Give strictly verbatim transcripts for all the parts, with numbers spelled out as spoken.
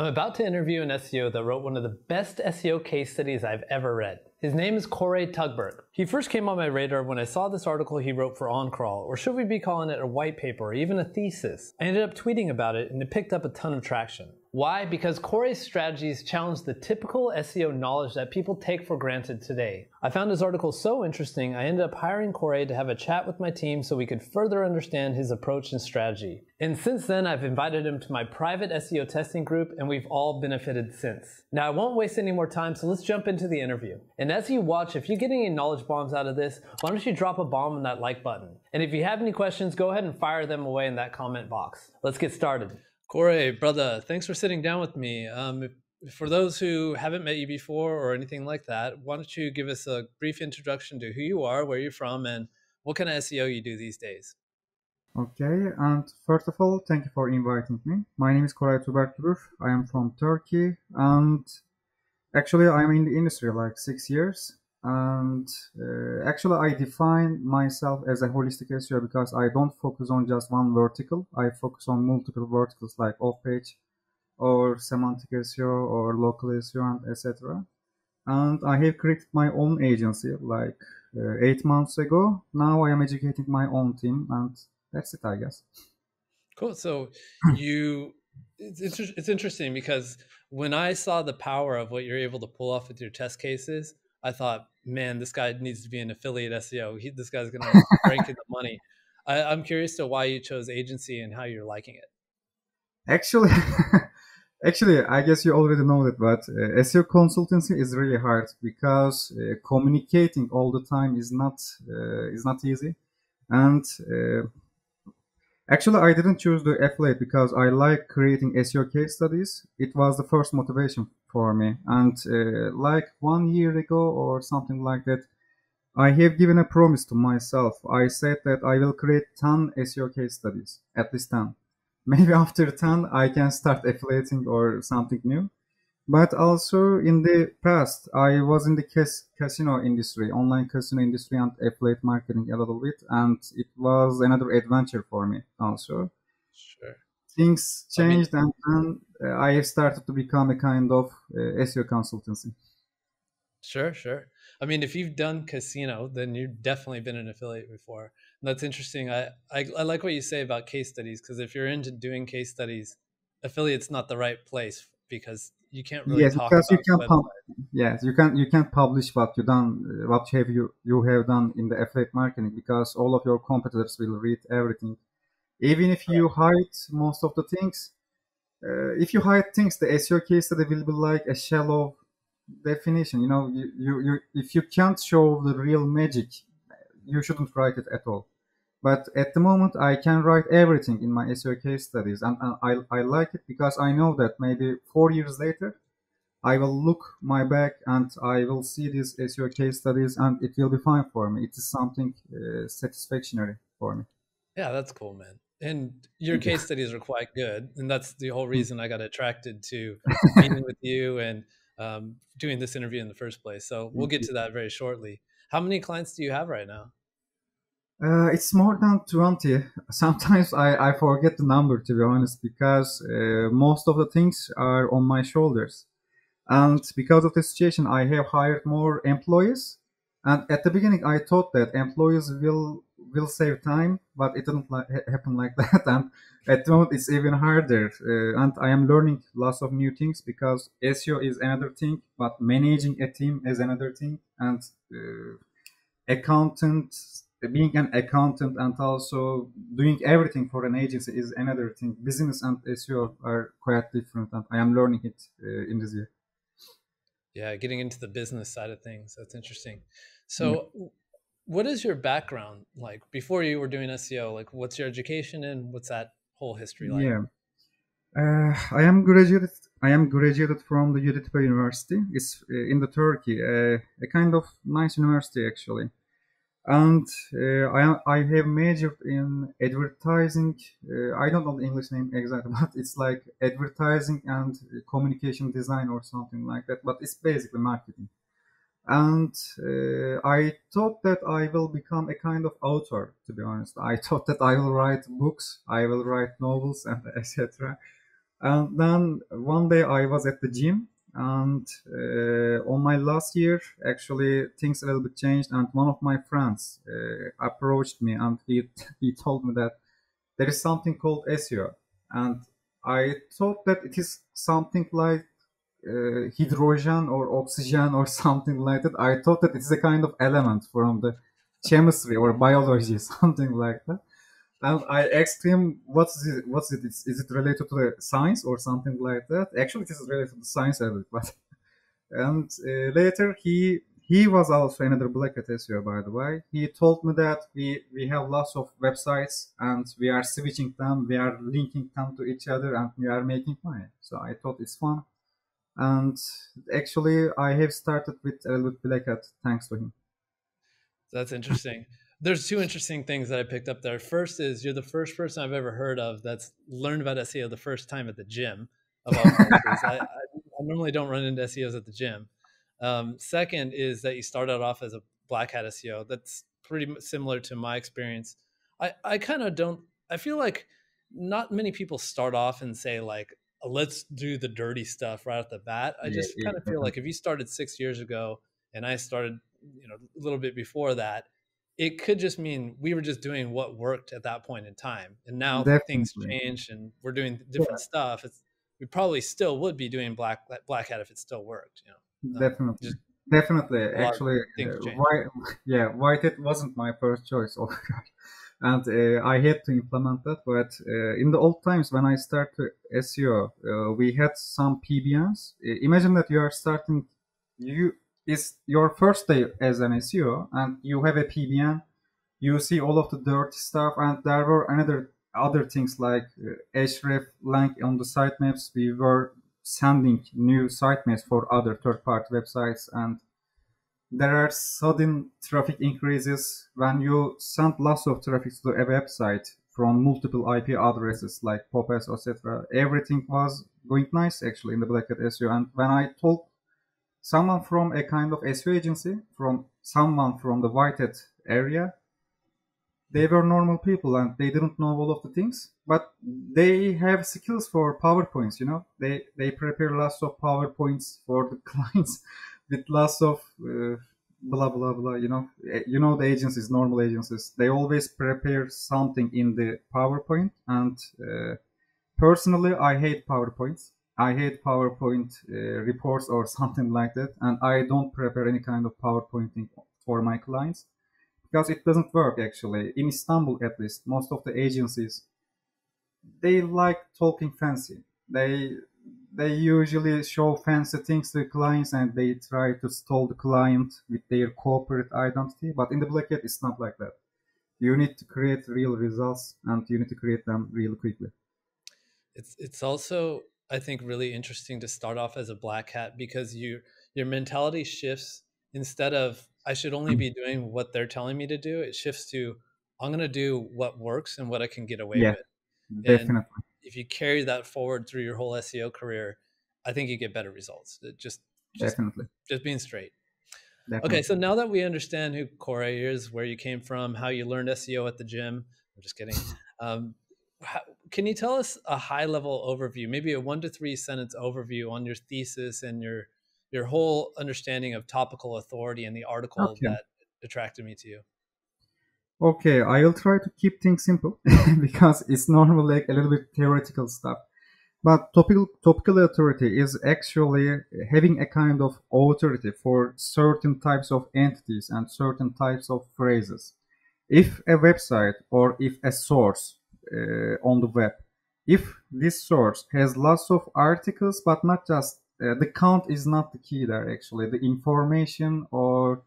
I'm about to interview an S E O that wrote one of the best S E O case studies I've ever read. His name is Koray Tugberk. He first came on my radar when I saw this article he wrote for OnCrawl, or should we be calling it a white paper or even a thesis? I ended up tweeting about it and it picked up a ton of traction. Why? Because Koray's strategies challenge the typical S E O knowledge that people take for granted today. I found his article so interesting I ended up hiring Koray to have a chat with my team so we could further understand his approach and strategy. And since then I've invited him to my private S E O testing group and we've all benefited since. Now I won't waste any more time, so let's jump into the interview. And as you watch, if you get any knowledge bombs out of this, why don't you drop a bomb on that like button? And if you have any questions, go ahead and fire them away in that comment box. Let's get started. Koray, brother, thanks for sitting down with me. Um, for those who haven't met you before or anything like that, why don't you give us a brief introduction to who you are, where you're from, and what kind of S E O you do these days? Okay, and first of all, thank you for inviting me. My name is Koray Tugberk. I am from Turkey, and actually I'm in the industry like six years. And uh, actually I define myself as a holistic S E O because I don't focus on just one vertical. I focus on multiple verticals like off-page or semantic S E O or local S E O, and et cetera. And I have created my own agency like uh, eight months ago. Now I am educating my own team, and that's it, I guess. Cool. So you... It's, it's interesting because when I saw the power of what you're able to pull off with your test cases, I thought, man, this guy needs to be an affiliate S E O. He, this guy's going to break into money. I, I'm curious to why you chose agency and how you're liking it. Actually, actually, I guess you already know that, but uh, S E O consultancy is really hard because uh, communicating all the time is not uh, is not easy. And uh, actually, I didn't choose the affiliate because I like creating S E O case studies. It was the first motivation for me. And uh, like one year ago or something like that, I have given a promise to myself. I said that I will create ten S E O case studies, at least ten. Maybe after ten, I can start affiliating or something new. But also in the past, I was in the cas casino industry, online casino industry, and affiliate marketing a little bit, and it was another adventure for me also. Sure. Things changed, I mean, and then I have started to become a kind of uh, S E O consultancy. Sure, sure. I mean, if you've done casino, then you've definitely been an affiliate before. And that's interesting. I, I, I like what you say about case studies, because if you're into doing case studies, affiliate's not the right place because you can't really yes, talk about you can't publish, yes you can you can't publish what you done what have you you have done in the affiliate marketing, because all of your competitors will read everything. Even if you hide most of the things, uh, if you hide things, the S E O case study will be like a shallow definition, you know. You, you you if you can't show the real magic, you shouldn't write it at all. But at the moment, I can write everything in my S E O case studies, and, and I, I like it because I know that maybe four years later, I will look my back and I will see these S E O case studies, and it will be fine for me. It is something uh, satisfactory for me. Yeah, that's cool, man. And your case studies are quite good, and that's the whole reason I got attracted to meeting with you and um, doing this interview in the first place. So we'll get to that very shortly. How many clients do you have right now? Uh, it's more than twenty. Sometimes I, I forget the number, to be honest, because uh, most of the things are on my shoulders. And because of the situation, I have hired more employees. And at the beginning, I thought that employees will will save time, but it didn't like, happen like that. And at the moment, it's even harder. Uh, and I am learning lots of new things because S E O is another thing, but managing a team is another thing. And uh, accountants... Being an accountant and also doing everything for an agency is another thing. Business and S E O are quite different, and I am learning it uh, in this year. Yeah, getting into the business side of things. That's interesting. So yeah. What is your background like before you were doing S E O? Like, what's your education and what's that whole history like? Yeah. Uh, I am graduated. I am graduated from the Yeditepe University. It's in the Turkey, uh, a kind of nice university actually. And uh, I, I have majored in advertising. Uh, I don't know the English name exactly, but it's like advertising and communication design or something like that. But it's basically marketing. And uh, I thought that I will become a kind of author, to be honest. I thought that I will write books, I will write novels, and et cetera. And then one day I was at the gym, and uh, on my last year, actually things a little bit changed, and one of my friends uh, approached me, and he, he told me that there is something called S E O. And I thought that it is something like uh, hydrogen or oxygen or something like that. I thought that it's a kind of element from the chemistry or biology, something like that. And I asked him, what's it, what's it, is, is it related to the science or something like that? Actually, it is related to the science a bit, but. And uh, later, he he was also another black hat S E O, by the way. He told me that we, we have lots of websites, and we are switching them, we are linking them to each other, and we are making money. So I thought it's fun. And actually, I have started with a little black hat, thanks to him. That's interesting. There's two interesting things that I picked up there. First is you're the first person I've ever heard of that's learned about S E O the first time at the gym. Of all I, I normally don't run into S E Os at the gym. Um, second is that you started off as a black hat S E O. That's pretty similar to my experience. I, I kind of don't, I feel like not many people start off and say like, let's do the dirty stuff right off the bat. I just yeah, kind of yeah. feel like if you started six years ago and I started, you know, a little bit before that, it could just mean we were just doing what worked at that point in time. And now Definitely. things change and we're doing different yeah. stuff. It's, we probably still would be doing black, black hat if it still worked. You know? Definitely. Um, Definitely. Actually, uh, why, yeah, white hat wasn't my first choice. Oh, and uh, I had to implement that. But uh, in the old times when I started S E O, uh, we had some P B Ns. Uh, imagine that you are starting, you it's your first day as an S E O, and you have a P B N, you see all of the dirty stuff, and there were another other things like uh, Ahrefs link on the sitemaps. We were sending new sitemaps for other third-party websites, and there are sudden traffic increases when you send lots of traffic to a website from multiple I P addresses like P O P S, et cetera. Everything was going nice actually in the black hat S E O, and when I told someone from a kind of S E O agency, from someone from the white hat area, they were normal people and they didn't know all of the things, but they have skills for PowerPoints, you know, they, they prepare lots of PowerPoints for the clients with lots of uh, blah, blah, blah, you know, you know, the agencies, normal agencies, they always prepare something in the PowerPoint. And uh, personally, I hate PowerPoints. I hate PowerPoint uh, reports or something like that, and I don't prepare any kind of PowerPoint thing for my clients because it doesn't work actually. In Istanbul, at least, most of the agencies, they like talking fancy. They they usually show fancy things to clients, and they try to stall the client with their corporate identity. But in the black hat, it's not like that. You need to create real results, and you need to create them really quickly. It's it's also, I think, really interesting to start off as a black hat because you, your mentality shifts. Instead of, I should only be doing what they're telling me to do, it shifts to, I'm going to do what works and what I can get away yeah, with. Definitely. And if you carry that forward through your whole S E O career, I think you get better results. It just, just, definitely. just being straight. Definitely. Okay. So now that we understand who Koray is, where you came from, how you learned S E O at the gym, I'm just kidding. Um, How, can you tell us a high level overview, maybe a one to three sentence overview on your thesis and your your whole understanding of topical authority and the article okay. that attracted me to you? Okay, I will try to keep things simple because it's normally like a little bit theoretical stuff. But topical, topical authority is actually having a kind of authority for certain types of entities and certain types of phrases. If a website or if a source Uh, on the web, if this source has lots of articles, but not just uh, the count is not the key there actually, the information or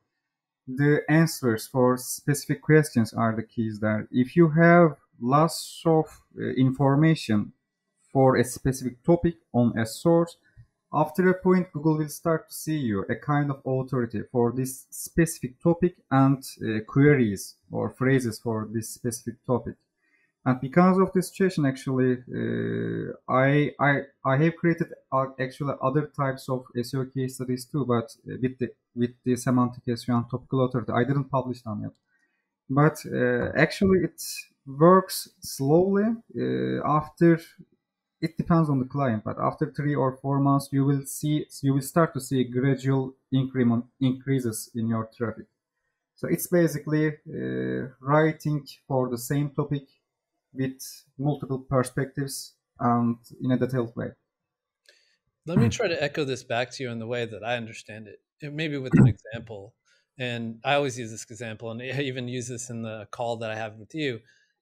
the answers for specific questions are the keys there. If you have lots of uh, information for a specific topic on a source, after a point Google will start to see you a kind of authority for this specific topic and uh, queries or phrases for this specific topic. And because of this situation, actually, uh, I, I I have created uh, actually other types of S E O case studies too, but with the with the semantic S E O and topical authority, I didn't publish them yet. But uh, actually, it works slowly. Uh, after It depends on the client, but after three or four months, you will see you will start to see gradual increment increases in your traffic. So it's basically uh, writing for the same topic with multiple perspectives and in a detailed way. Let me try to echo this back to you in the way that I understand it, maybe with an example. And I always use this example, and I even use this in the call that I have with you.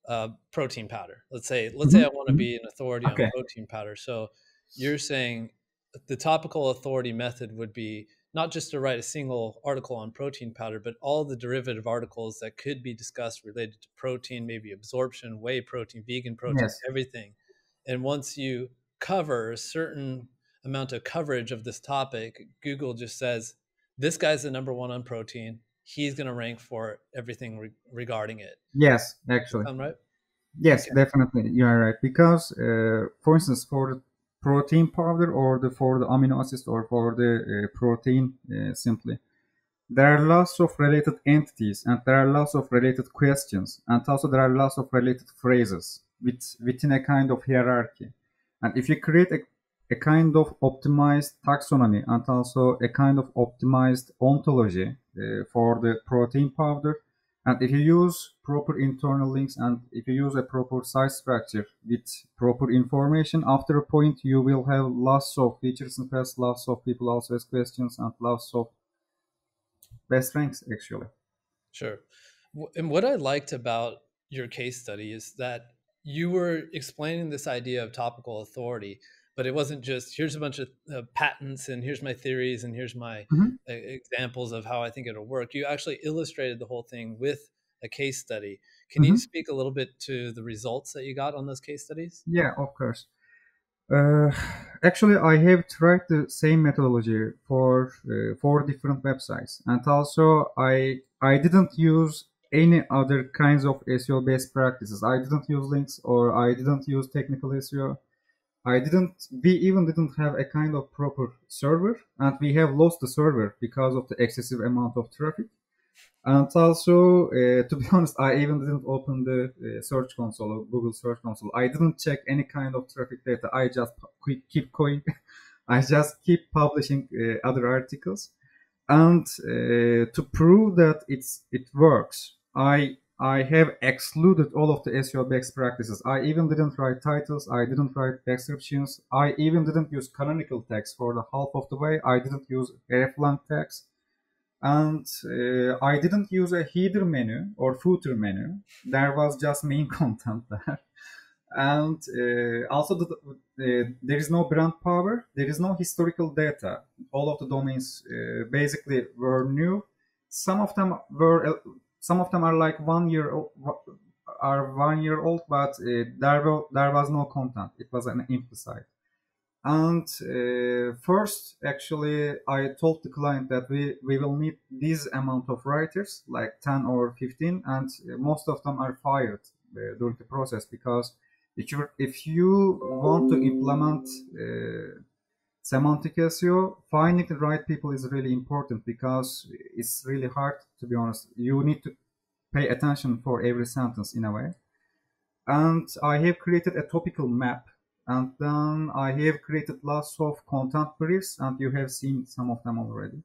Uh, protein powder. Let's say, let's say I want to be an authority okay. on protein powder. So you're saying the topical authority method would be not just to write a single article on protein powder, but all the derivative articles that could be discussed related to protein, maybe absorption, whey protein, vegan protein, yes. everything. And once you cover a certain amount of coverage of this topic, Google just says, this guy's the number one on protein. He's going to rank for everything re regarding it. Yes, actually. I'm right? Yes, okay. Definitely. You are right. Because, uh, for instance, for the protein powder or the for the amino acids or for the uh, protein, uh, simply, there are lots of related entities and there are lots of related questions. And also there are lots of related phrases with, within a kind of hierarchy. And if you create a a kind of optimized taxonomy and also a kind of optimized ontology uh, for the protein powder. And if you use proper internal links and if you use a proper site structure with proper information, after a point, you will have lots of features and tests, lots of people also ask questions and lots of best ranks, actually. Sure. And what I liked about your case study is that you were explaining this idea of topical authority, but it wasn't just, here's a bunch of uh, patents and here's my theories and here's my mm-hmm. uh, examples of how I think it'll work. You actually illustrated the whole thing with a case study. Can mm-hmm. you speak a little bit to the results that you got on those case studies? Yeah, of course. Uh, actually, I have tried the same methodology for uh, four different websites. And also, I, I didn't use any other kinds of S E O-based practices. I didn't use links or I didn't use technical S E O. I didn't, we even didn't have a kind of proper server, and we have lost the server because of the excessive amount of traffic. And also, uh, to be honest, I even didn't open the uh, search console or Google search console. I didn't check any kind of traffic data. I just keep going. I just keep publishing uh, other articles. And uh, to prove that it's, it works, I I have excluded all of the S E O-based practices. I even didn't write titles. I didn't write descriptions. I even didn't use canonical tags for the half of the way. I didn't use Ahrefs tags. And uh, I didn't use a header menu or footer menu. There was just main content there. And uh, also, the, uh, there is no brand power. There is no historical data. All of the domains uh, basically were new. Some of them were... Uh, Some of them are like one year old, are one year old, but uh, there, were, there was no content. It was an empty site. And uh, first, actually, I told the client that we, we will need this amount of writers, like ten or fifteen, and most of them are fired uh, during the process because if you, if you want to implement uh, semantic S E O, finding the right people is really important because it's really hard, to be honest. You need to pay attention for every sentence in a way. And I have created a topical map, and then I have created lots of content briefs, and you have seen some of them already.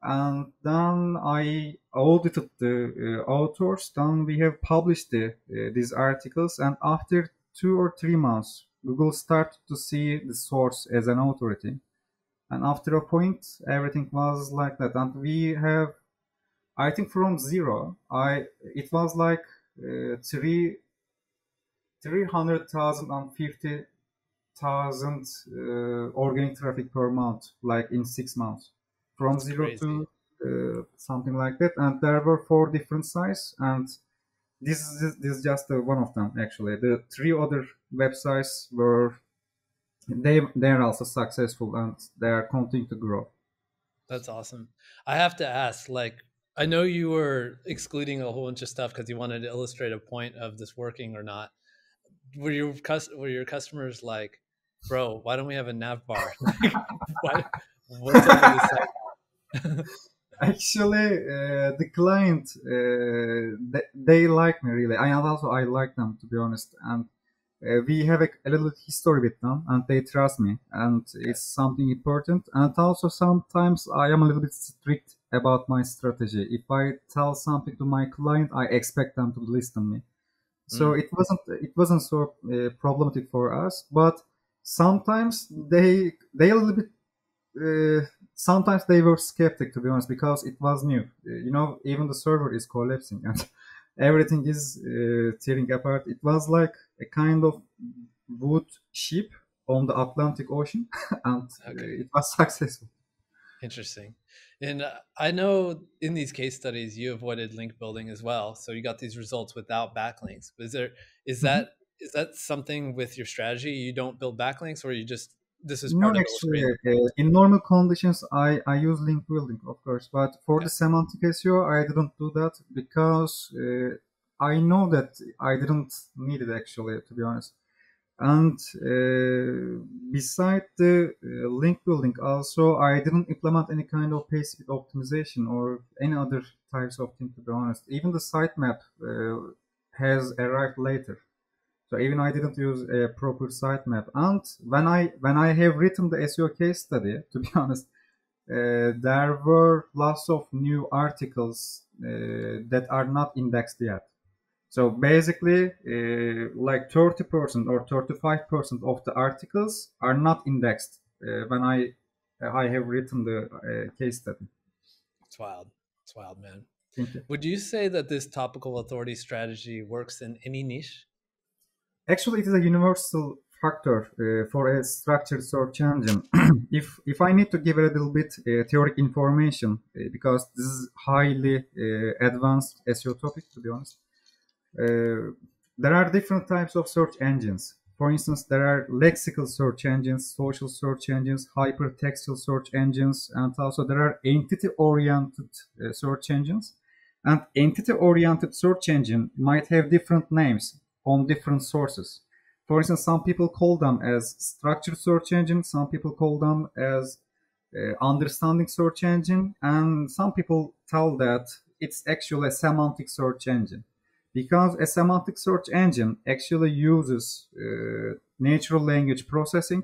And then I audited the uh, authors, then we have published the, uh, these articles, and after two or three months, Google started to see the source as an authority. And after a point, everything was like that. And we have, I think from zero, I it was like uh, three, three hundred thousand and fifty thousand uh, organic traffic per month, like in six months. From That's zero crazy. to uh, something like that. And there were four different sites. And This is, this is just one of them, actually. The three other websites were, they, they're also successful and they're continuing to grow. That's awesome. I have to ask, like, I know you were excluding a whole bunch of stuff because you wanted to illustrate a point of this working or not. Were your, were your customers like, bro, why don't we have a nav bar? why, what's up with this site? Actually, uh, the client, uh, they, they like me really. I also I like them, to be honest. And Uh, we have a, a little bit history with them, and they trust me, and it's something important. And also sometimes I am a little bit strict about my strategy. If I tell something to my client, I expect them to listen to me. So mm. it wasn't it wasn't so uh, problematic for us, but sometimes they they a little bit. Uh, sometimes they were skeptic, to be honest, because it was new. Uh, you know, even the server is collapsing and everything is uh, tearing apart. It was like a kind of wood ship on the Atlantic Ocean, and okay. uh, it was successful. Interesting. And uh, I know in these case studies, you avoided link building as well. So you got these results without backlinks. Is there, is mm-hmm. that, is that something with your strategy? You don't build backlinks, or you just, this is part no, of the uh, in normal conditions, I, I use link building, of course, but for okay. the semantic S E O, I didn't do that because uh, I know that I didn't need it, actually, to be honest. And uh, beside the uh, link building, also, I didn't implement any kind of page speed optimization or any other types of thing, to be honest. Even the sitemap uh, has arrived later. So even I didn't use a proper sitemap. And when I when I have written the S E O case study, to be honest, uh, there were lots of new articles uh, that are not indexed yet. So basically, uh, like thirty percent or thirty-five percent of the articles are not indexed uh, when I I have written the uh, case study. It's wild. It's wild, man. Thank you. Would you say that this topical authority strategy works in any niche? Actually, it is a universal factor uh, for a structured search engine. if if I need to give a little bit uh, theoretic information, uh, because this is highly uh, advanced S E O topic, to be honest, uh, there are different types of search engines. For instance, there are lexical search engines, social search engines, hypertextual search engines, and also there are entity-oriented uh, search engines. And entity-oriented search engine might have different names on different sources. For instance, some people call them as structured search engine, some people call them as uh, understanding search engine, and some people tell that it's actually a semantic search engine, because a semantic search engine actually uses uh, natural language processing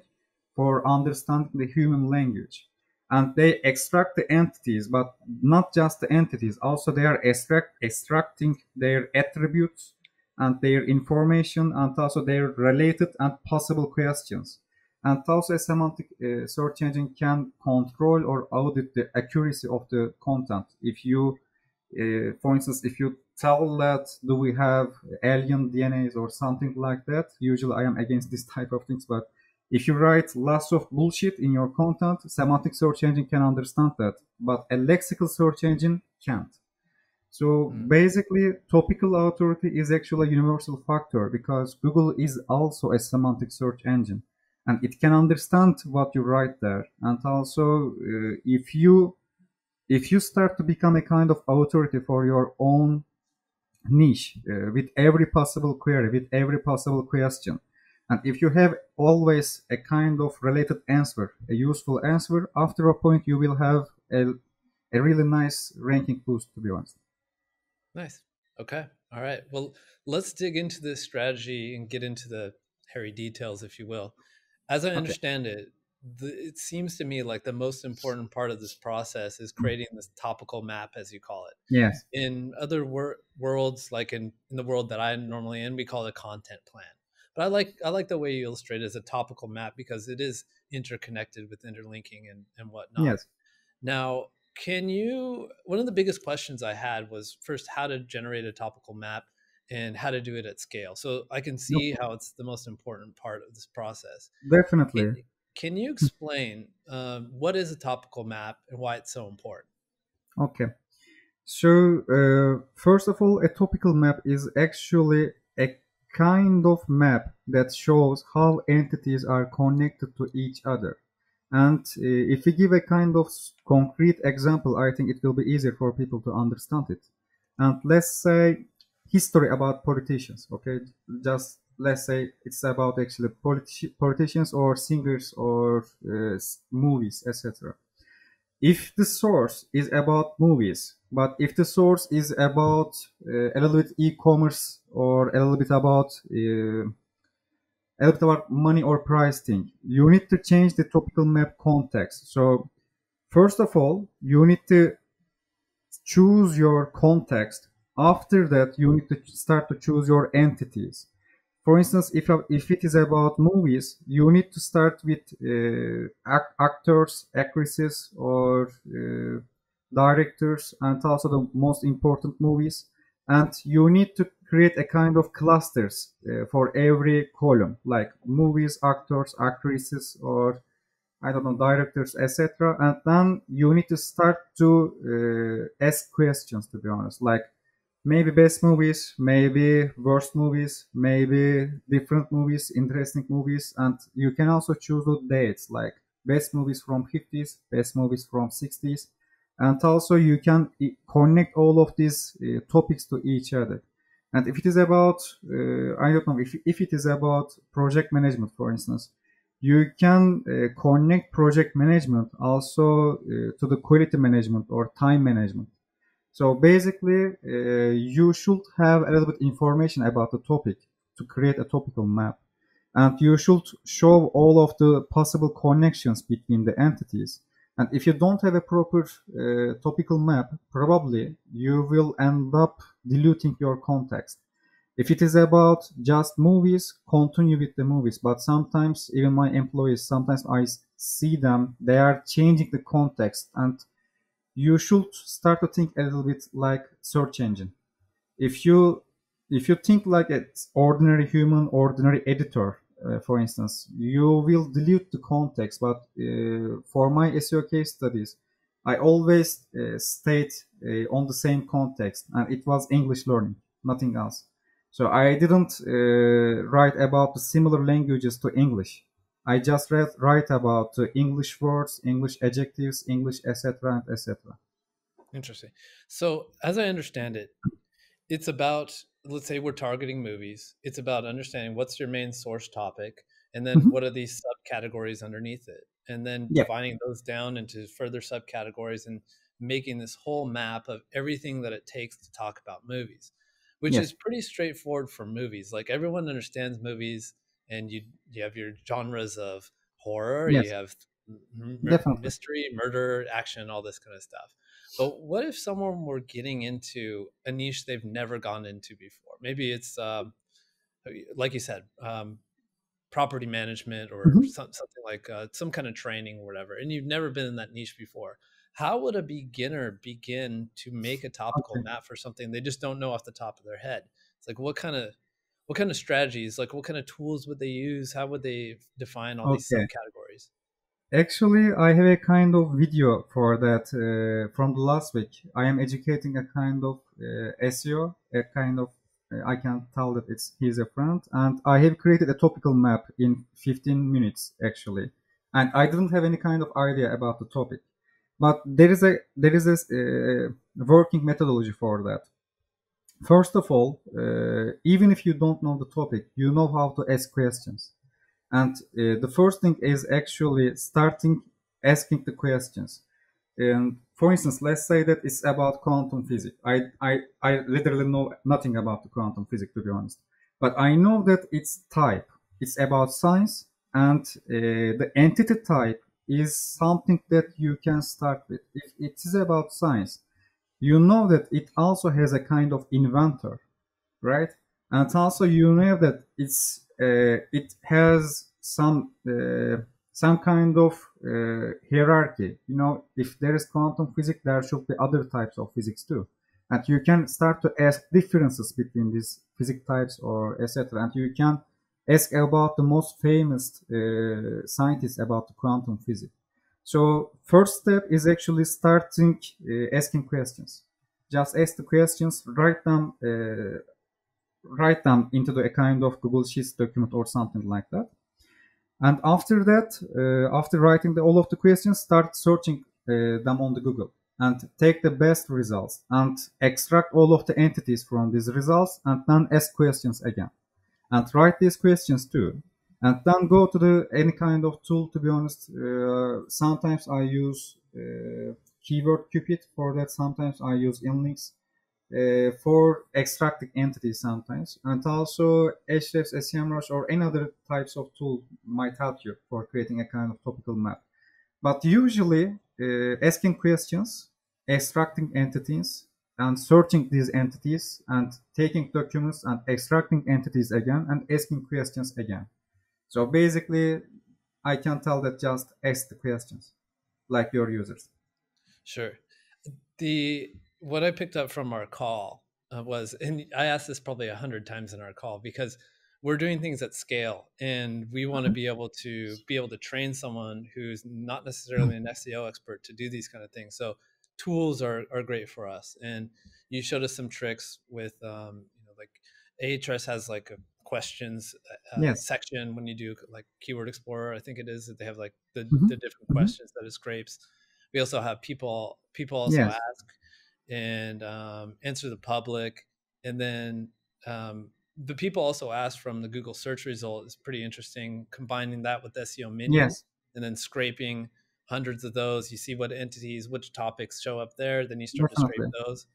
for understanding the human language. And they extract the entities, but not just the entities, also they are extract, extracting their attributes and their information, and also their related and possible questions. And also a semantic uh, search engine can control or audit the accuracy of the content. If you, uh, for instance, if you tell that, do we have alien D N As or something like that? Usually I am against this type of things, but if you write lots of bullshit in your content, semantic search engine can understand that, but a lexical search engine can't. So basically, topical authority is actually a universal factor, because Google is also a semantic search engine, and it can understand what you write there. And also, uh, if you if you start to become a kind of authority for your own niche, uh, with every possible query, with every possible question, and if you have always a kind of related answer, a useful answer, after a point you will have a, a really nice ranking boost, to be honest. Nice. Okay. All right. Well, let's dig into this strategy and get into the hairy details, if you will. As I understand okay. it, the, it seems to me like the most important part of this process is creating this topical map, as you call it. Yes. In other wor worlds, like in, in the world that I'm normally in, we call it a content plan. But I like I like the way you illustrate it as a topical map, because it is interconnected with interlinking and, and whatnot. Yes. Now, can you, one of the biggest questions I had was first how to generate a topical map and how to do it at scale. So I can see how it's the most important part of this process. Definitely. Can, can you explain uh, what is a topical map and why it's so important? Okay. So uh, first of all, a topical map is actually a kind of map that shows how entities are connected to each other. And uh, if we give a kind of concrete example, I think it will be easier for people to understand it. And let's say history about politicians, okay? Just let's say it's about actually politi politicians or singers or uh, movies, et cetera. If the source is about movies, but if the source is about uh, a little bit e-commerce or a little bit about uh, I looked about money or price thing. You need to change the topical map context. So first of all, you need to choose your context. After that, you need to start to choose your entities. For instance, if, if it is about movies, you need to start with uh, act actors, actresses, or uh, directors, and also the most important movies. And you need to create a kind of clusters uh, for every column, like movies, actors, actresses, or I don't know, directors, et cetera. And then you need to start to uh, ask questions, to be honest, like maybe best movies, maybe worst movies, maybe different movies, interesting movies. And you can also choose the dates, like best movies from fifties, best movies from sixties. And also you can connect all of these uh, topics to each other. And if it is about, uh, I don't know, if, if it is about project management, for instance, you can uh, connect project management also uh, to the quality management or time management. So basically, uh, you should have a little bit information about the topic to create a topical map. And you should show all of the possible connections between the entities. And if you don't have a proper uh, topical map, probably you will end up diluting your context. If it is about just movies, continue with the movies. But sometimes, even my employees, sometimes I see them, they are changing the context. And you should start to think a little bit like search engine. If you, if you think like an ordinary human, ordinary editor, Uh, for instance, you will dilute the context, but uh, for my S E O case studies, I always uh, stayed uh, on the same context, and it was English learning, nothing else. So I didn't uh, write about the similar languages to English. I just read, write about uh, English words, English adjectives, English, et cetera, and et cetera. Interesting. So as I understand it, it's about, let's say we're targeting movies. It's about understanding what's your main source topic, and then mm-hmm. what are these subcategories underneath it, and then yeah. dividing those down into further subcategories and making this whole map of everything that it takes to talk about movies, which yeah. is pretty straightforward for movies. Like everyone understands movies, and you you have your genres of horror, yes. you have Definitely. mystery, murder, action, all this kind of stuff. But what if someone were getting into a niche they've never gone into before? Maybe it's, um, like you said, um, property management or mm-hmm. some, something like uh, some kind of training or whatever, and you've never been in that niche before. How would a beginner begin to make a topical okay. map for something they just don't know off the top of their head? It's like, what kind of, what kind of strategies, like what kind of tools would they use? How would they define all okay. these subcategories? Actually, I have a kind of video for that uh, from the last week. I am educating a kind of uh, S E O, a kind of, uh, I can tell that it's he's a friend. And I have created a topical map in fifteen minutes, actually. And I didn't have any kind of idea about the topic. But there is a there is a uh, working methodology for that. First of all, uh, even if you don't know the topic, you know how to ask questions. And uh, the first thing is actually starting asking the questions. And for instance, let's say that it's about quantum physics. I, I, I literally know nothing about the quantum physics, to be honest. But I know that it's type. It's about science. And uh, the entity type is something that you can start with. If it is about science, you know that it also has a kind of inventor, right? And also you know that it's Uh, it has some uh, some kind of uh, hierarchy. You know, if there is quantum physics, there should be other types of physics too. And you can start to ask differences between these physics types or et cetera. And you can ask about the most famous uh, scientists about the quantum physics. So first step is actually starting uh, asking questions. Just ask the questions, write them uh, write them into the, a kind of Google Sheets document or something like that. And after that, uh, after writing the, all of the questions, start searching uh, them on the Google and take the best results and extract all of the entities from these results and then ask questions again. And write these questions too. And then go to the any kind of tool, to be honest. Uh, sometimes I use uh, Keyword Cupid for that. Sometimes I use inlinks. uh, for extracting entities sometimes. And also Ahrefs, SEMrush, or any other types of tool might help you for creating a kind of topical map. But usually uh, asking questions, extracting entities, and searching these entities, and taking documents and extracting entities again, and asking questions again. So basically, I can tell that just ask the questions, like your users. Sure. The what I picked up from our call uh, was, and I asked this probably a hundred times in our call, because we're doing things at scale, and we want to be able to be able to train someone who's not necessarily an S E O expert to do these kind of things. So tools are, are great for us. And you showed us some tricks with, um, you know, like Ahrefs has like a questions uh, yes. section when you do like Keyword Explorer, I think it is, that they have like the, mm-hmm. the different mm-hmm. questions that it scrapes. We also have people, people also yes. ask, and um, Answer the Public. And then, um, the people also asked from the Google search result is pretty interesting, combining that with S E O menus yes. and then scraping hundreds of those. You see what entities, which topics show up there, then you start Definitely. to scrape those.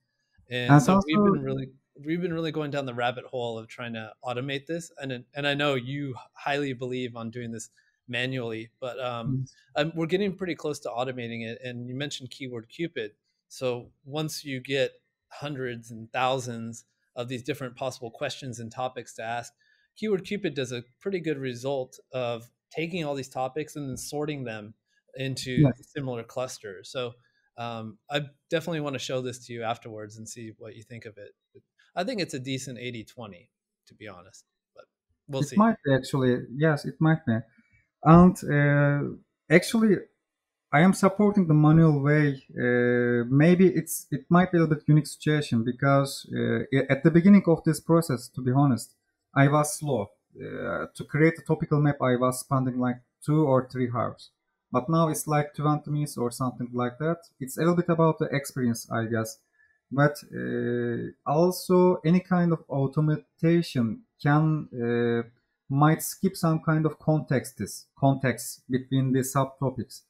And That's so also, we've been really, we've been really going down the rabbit hole of trying to automate this. And, and I know you highly believe on doing this manually, but um, yes. we're getting pretty close to automating it. And you mentioned Keyword Cupid. So once you get hundreds and thousands of these different possible questions and topics to ask, Keyword Cupid does a pretty good result of taking all these topics and then sorting them into yes. similar clusters. So um, I definitely want to show this to you afterwards and see what you think of it. I think it's a decent eighty twenty, to be honest, but we'll it see. It might be actually, yes, it might be. And uh, actually, I am supporting the manual way. Uh, maybe it's it might be a little bit unique situation, because uh, at the beginning of this process, to be honest, I was slow. Uh, to create a topical map, I was spending like two or three hours. But now it's like twenty minutes or something like that. It's a little bit about the experience, I guess. But uh, also any kind of automation can uh, might skip some kind of contexts, context between the subtopics,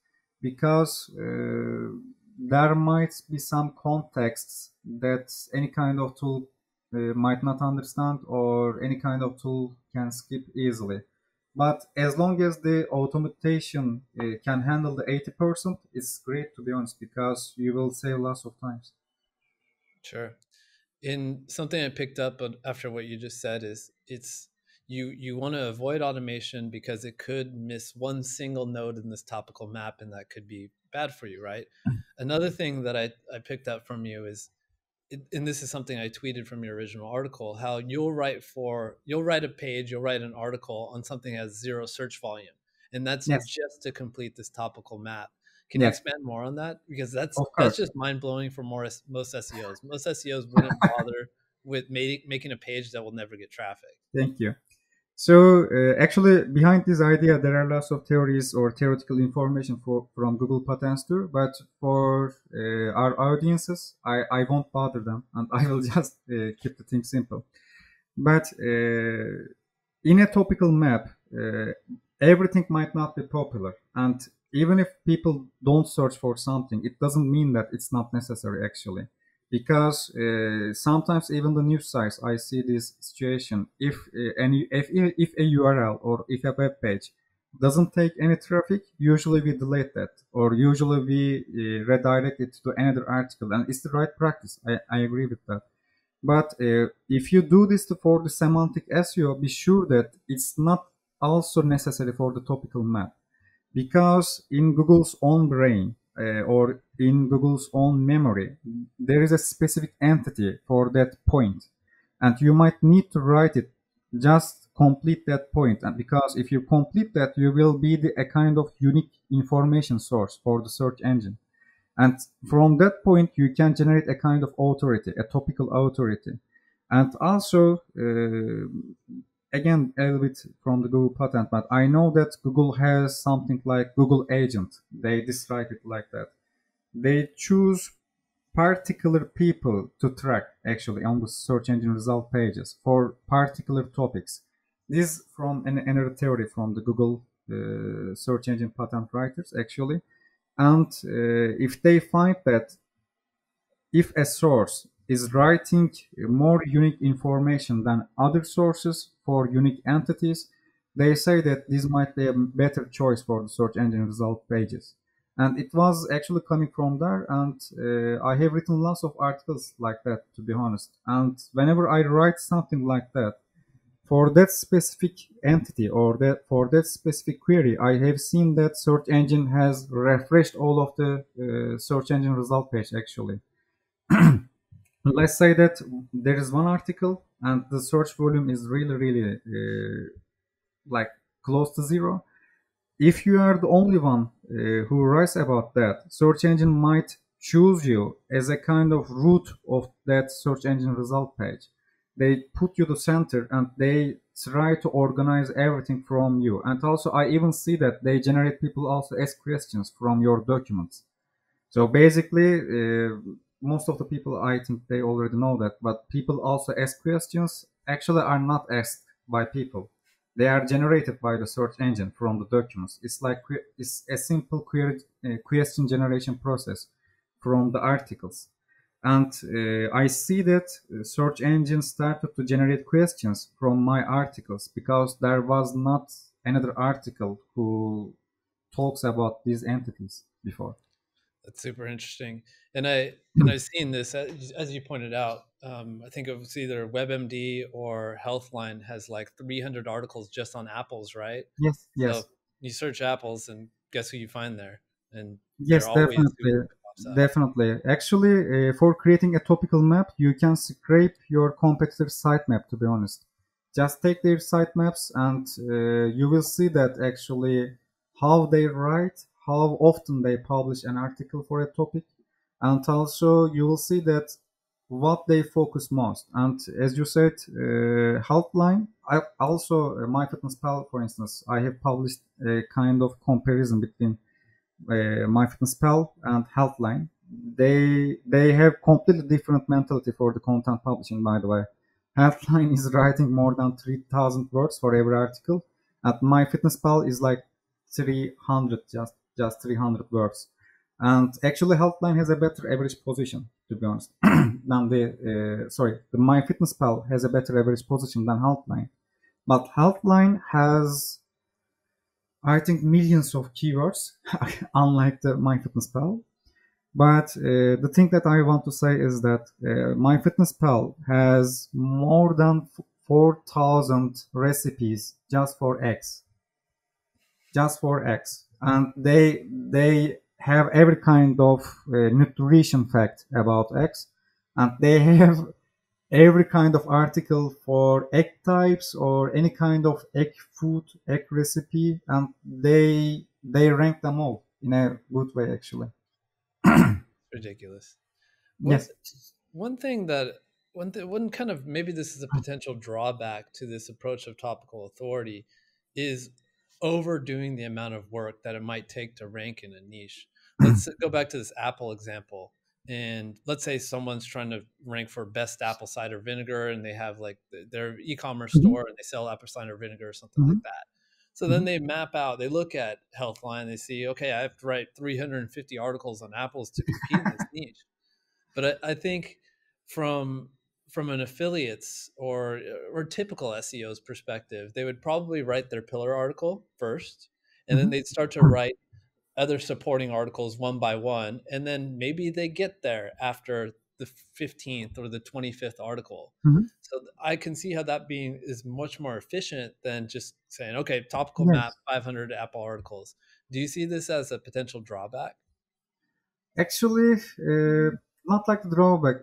because uh, there might be some contexts that any kind of tool uh, might not understand, or any kind of tool can skip easily. But as long as the automation uh, can handle the eighty percent, it's great, to be honest, because you will save lots of times. Sure. And something I picked up after what you just said is it's you you want to avoid automation because it could miss one single node in this topical map, and that could be bad for you, right? Another thing that I, I picked up from you is, and this is something I tweeted from your original article, how you'll write for you'll write a page, you'll write an article on something that has zero search volume. And that's yes. just to complete this topical map. Can yeah. you expand more on that? Because that's that's just mind-blowing for more, most S E Os. Most S E Os wouldn't bother with make, making a page that will never get traffic. Thank you. So uh, actually, behind this idea, there are lots of theories or theoretical information for, from Google patents too. But for uh, our audiences, I, I won't bother them, and I will just uh, keep the thing simple. But uh, in a topical map, uh, everything might not be popular, and even if people don't search for something, it doesn't mean that it's not necessary actually. Because uh, sometimes even the news sites, I see this situation, if, uh, any, if, if a U R L or if a web page doesn't take any traffic, usually we delete that, or usually we uh, redirect it to another article, and it's the right practice. I, I agree with that. But uh, if you do this for the semantic S E O, be sure that it's not also necessary for the topical map. Because in Google's own brain uh, or in Google's own memory, there is a specific entity for that point. And you might need to write it, just complete that point. And because if you complete that, you will be the, a kind of unique information source for the search engine. And from that point, you can generate a kind of authority, a topical authority. And also, uh, again, a little bit from the Google patent, but I know that Google has something like Google Agent. They describe it like that. They choose particular people to track, actually, on the search engine result pages for particular topics. This is from an, another theory from the Google uh, search engine patent writers, actually. And uh, if they find that if a source is writing more unique information than other sources for unique entities, they say that this might be a better choice for the search engine result pages. And it was actually coming from there, and uh, I have written lots of articles like that, to be honest. And whenever I write something like that, for that specific entity or that for that specific query, I have seen that search engine has refreshed all of the uh, search engine result page actually. Let's say that there is one article and the search volume is really, really uh, like close to zero. If you are the only one uh, who writes about that, search engine might choose you as a kind of root of that search engine result page. They put you to center and they try to organize everything from you. And also I even see that they generate people also ask questions from your documents. So basically, uh, most of the people, I think they already know that, but people also ask questions actually are not asked by people. They are generated by the search engine from the documents. It's like it's a simple query, uh, question generation process from the articles. And uh, I see that search engine started to generate questions from my articles because there was not another article who talks about these entities before. That's super interesting. And, I, and I've seen this, as you pointed out, um, I think it was either WebMD or Healthline has like three hundred articles just on apples, right? Yes, yes. So you search apples and guess who you find there? And yes, definitely, definitely. Actually, uh, for creating a topical map, you can scrape your competitor's sitemap, to be honest. Just take their sitemaps and uh, you will see that actually how they write, how often they publish an article for a topic, and also you will see that what they focus most. And as you said, uh, Healthline, I also uh, MyFitnessPal, for instance, I have published a kind of comparison between uh, MyFitnessPal and Healthline. They they have completely different mentality for the content publishing, by the way. Healthline is writing more than three thousand words for every article, and MyFitnessPal is like three hundred just. Just three hundred words. And actually Healthline has a better average position, to be honest, than the, uh, sorry, the MyFitnessPal has a better average position than Healthline. But Healthline has, I think, millions of keywords, unlike the MyFitnessPal. But uh, the thing that I want to say is that uh, MyFitnessPal has more than four thousand recipes just for eggs. Just for eggs. And they they have every kind of uh, nutrition fact about eggs, and they have every kind of article for egg types or any kind of egg food, egg recipe, and they they rank them all in a good way actually. Ridiculous. One, yes. One thing that one th one kind of maybe this is a potential drawback to this approach of topical authority is overdoing the amount of work that it might take to rank in a niche. Let's go back to this apple example. And let's say someone's trying to rank for best apple cider vinegar and they have like their e-commerce mm-hmm. store and they sell apple cider vinegar or something mm-hmm. like that. So mm-hmm. then they map out, they look at Healthline, they see, okay, I have to write three hundred fifty articles on apples to compete in this niche. But I, I think from from an affiliate's or, or typical S E O's perspective, they would probably write their pillar article first, and then they'd start to write other supporting articles one by one. And then maybe they get there after the fifteenth or the twenty-fifth article. Mm-hmm. So I can see how that being is much more efficient than just saying, okay, topical yes. map, five hundred Apple articles. Do you see this as a potential drawback? Actually, uh... not like the drawback,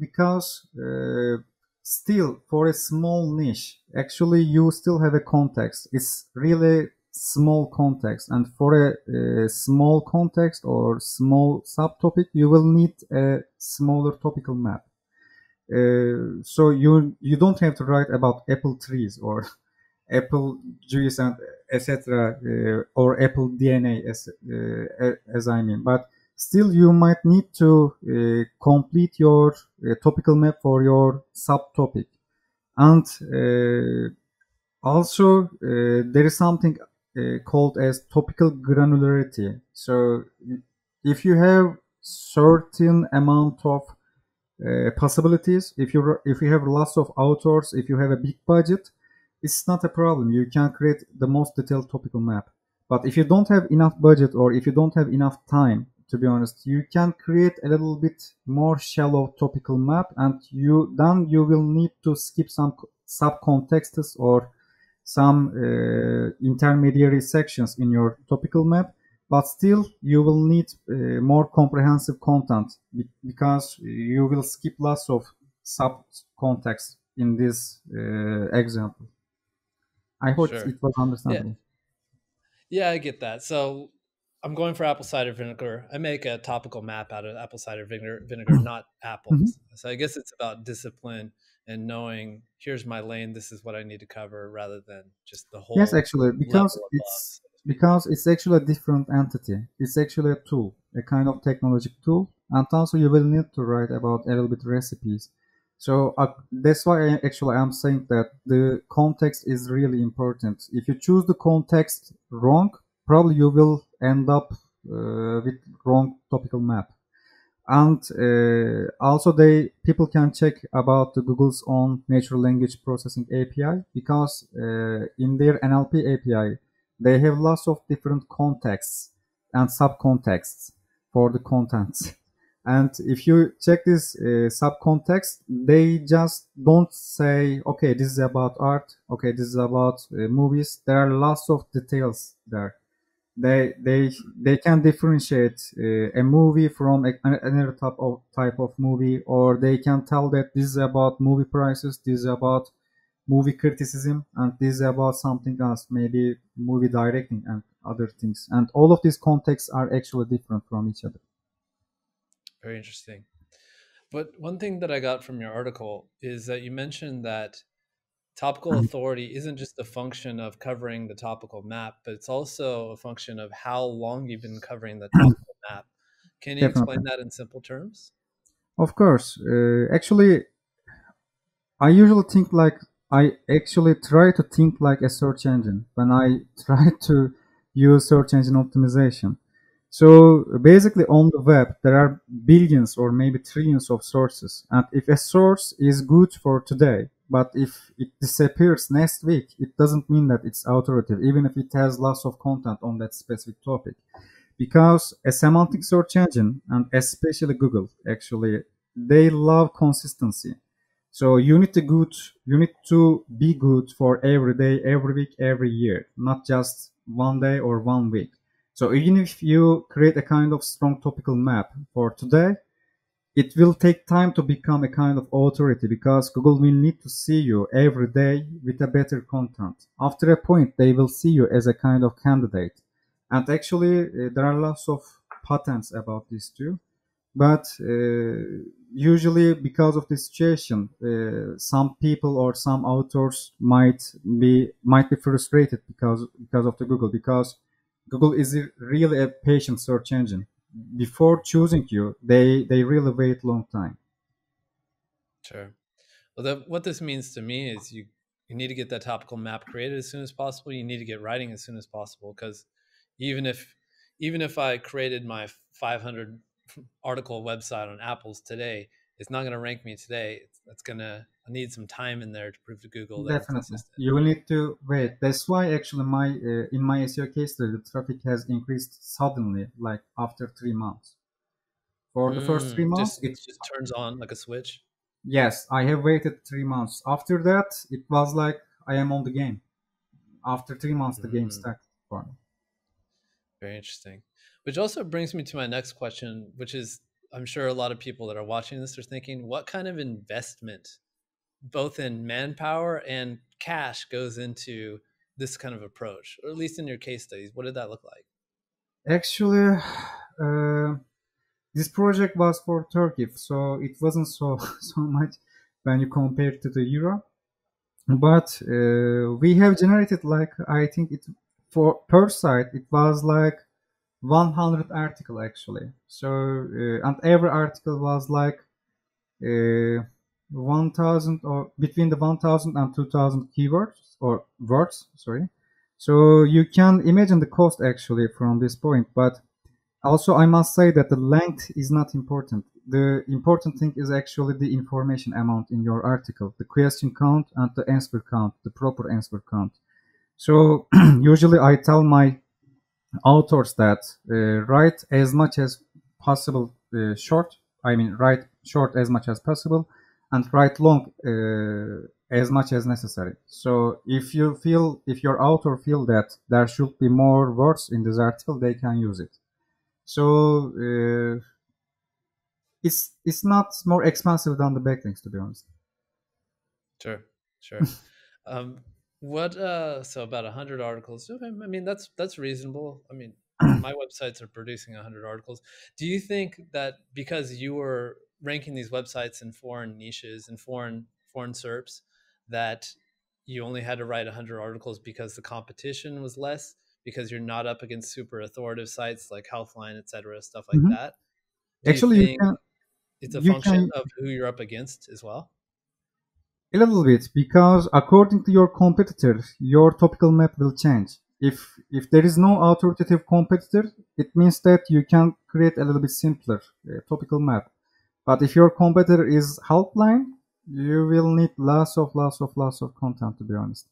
because uh, still for a small niche, actually you still have a context. It's really small context, and for a, a small context or small subtopic, you will need a smaller topical map. Uh, so you you don't have to write about apple trees or apple juice and et cetera uh, or apple D N A as uh, as I mean, but. Still, you might need to uh, complete your uh, topical map for your subtopic. And uh, also, uh, there is something uh, called as topical granularity. So if you have certain amount of uh, possibilities. If you if you have lots of authors, if you have a big budget, it's not a problem. You can create the most detailed topical map. But if you don't have enough budget, or if you don't have enough time, to be honest, you can create a little bit more shallow topical map, and you then you will need to skip some subcontexts or some uh, intermediary sections in your topical map. But still, you will need uh, more comprehensive content, because you will skip lots of subcontexts in this uh, example. I hope sure. it was understandable. Yeah. yeah, I get that. So I'm going for apple cider vinegar. I make a topical map out of apple cider vinegar, vinegar not apples. Mm-hmm. So I guess it's about discipline and knowing, here's my lane, this is what I need to cover, rather than just the whole. Yes, actually, because it's... Loss. Because it's actually a different entity. It's actually a tool, a kind of technologic tool. And also you will need to write about a little bit recipes. So uh, that's why I actually am saying that the context is really important. If you choose the context wrong, probably you will end up uh, with wrong topical map. And uh, also they people can check about the Google's own natural language processing A P I, because uh, in their N L P A P I, they have lots of different contexts and subcontexts for the contents. And if you check this uh, subcontext, they just don't say, okay, this is about art, okay, this is about uh, movies. There are lots of details there. They they they can differentiate uh, a movie from a, another type of type of movie, or they can tell that this is about movie prices, this is about movie criticism, and this is about something else, maybe movie directing and other things. And all of these contexts are actually different from each other. Very interesting. But one thing that I got from your article is that you mentioned that topical authority isn't just a function of covering the topical map, but it's also a function of how long you've been covering the topical map. Can you Definitely. explain that in simple terms? Of course. Uh, actually, I usually think like I actually try to think like a search engine when I try to use search engine optimization. So basically on the web, there are billions or maybe trillions of sources. And if a source is good for today, but if it disappears next week, it doesn't mean that it's authoritative, even if it has lots of content on that specific topic. Because a semantic search engine, and especially Google, actually, they love consistency. So you need to good, you need to be good for every day, every week, every year, not just one day or one week. So even if you create a kind of strong topical map for today, it will take time to become a kind of authority, because Google will need to see you every day with a better content. After a point, they will see you as a kind of candidate. And actually, uh, there are lots of patents about this too. But uh, usually because of the situation, uh, some people or some authors might be might be frustrated because because of the Google, because Google is a, really a patient search engine. Before choosing you, they they really wait a long time. Sure. Well, that, what this means to me is you you need to get that topical map created as soon as possible. You need to get writing as soon as possible, because even if even if I created my five hundred article website on apples today, it's not going to rank me today. It's going to need some time in there to prove to Google that Definitely. It's you will need to wait. That's why actually my uh, in my S E O case study, the traffic has increased suddenly, like after three months. For mm, the first three months, it just turns on like a switch. Yes, I have waited three months. After that, it was like I am on the game. After three months, the mm. game started for me. Very interesting. Which also brings me to my next question, which is, I'm sure a lot of people that are watching this are thinking, what kind of investment, both in manpower and cash, goes into this kind of approach? Or at least in your case studies, what did that look like? Actually, uh, this project was for Turkey, so it wasn't so, so much when you compare it to the euro. But uh, we have generated, like, I think it for per site, it was like one hundred article actually. So uh, and every article was like uh, one thousand, or between the one thousand and two thousand keywords or words, sorry. So you can imagine the cost actually from this point. But also I must say that the length is not important. the important thing is actually the information amount in your article, the question count and the answer count, the proper answer count. So usually I tell my authors that uh, write as much as possible uh, short, I mean write short as much as possible and write long uh, as much as necessary. So if you feel, if your author feel that there should be more words in this article, they can use it. So uh, it's it's not more expensive than the backlinks, to be honest. Sure, sure. um, what uh, so about a hundred articles? Okay, I mean that's that's reasonable. I mean, my websites are producing a hundred articles. Do you think that because you were ranking these websites in foreign niches and foreign foreign S E R Ps, that you only had to write a hundred articles because the competition was less, because you're not up against super authoritative sites like Healthline, et cetera, stuff like mm-hmm. that? Do Actually, you think you can, it's a function can, of who you're up against as well? A little bit, because according to your competitor, your topical map will change. If, if there is no authoritative competitor, it means that you can create a little bit simpler uh, topical map. But if your competitor is Healthline, you will need lots of lots of lots of content, to be honest.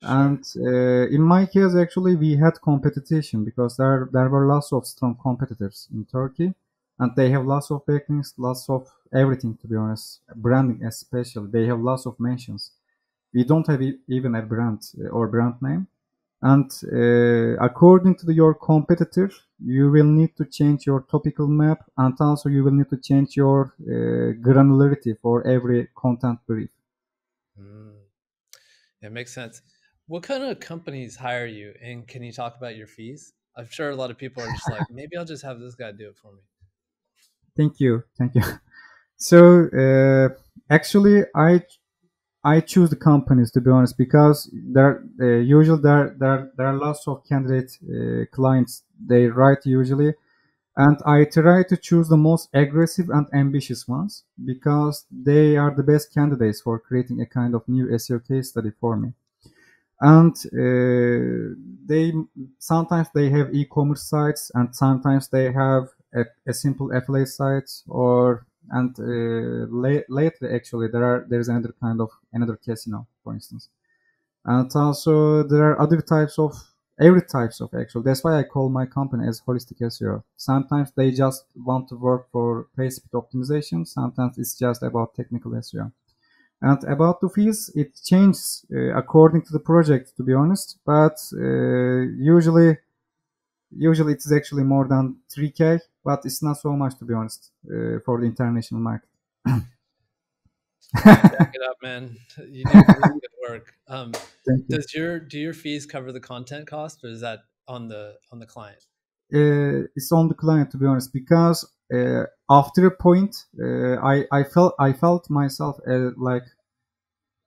And uh, in my case, actually, we had competition because there there were lots of strong competitors in Turkey, and they have lots of backlinks, lots of everything, to be honest. Branding especially, they have lots of mentions. We don't have e even a brand or brand name. And uh, according to your competitor, you will need to change your topical map, and also you will need to change your uh, granularity for every content brief. Mm. It makes sense. What kind of companies hire you, and can you talk about your fees? I'm sure a lot of people are just like, maybe I'll just have this guy do it for me. Thank you. Thank you. So uh, actually, I... I choose the companies, to be honest, because there uh, usually there, there there are lots of candidate uh, clients. They write usually, and I try to choose the most aggressive and ambitious ones because they are the best candidates for creating a kind of new S E O case study for me. And uh, they sometimes they have e-commerce sites, and sometimes they have a, a simple affiliate site, or and uh, late, lately actually there are there is another kind of another casino, for instance, and also there are other types of every types of actually. That's why I call my company as Holistic S E O. Sometimes they just want to work for page speed optimization. Sometimes it's just about technical S E O. And about the fees, it changes uh, according to the project, to be honest. But uh, usually, usually it's actually more than three K. But it's not so much, to be honest, uh, for the international market. Back it up, man. You do really good work. Um, Thank you. Does your do your fees cover the content cost, or is that on the on the client? Uh, it's on the client, to be honest, because uh, after a point, uh, I I felt I felt myself uh, like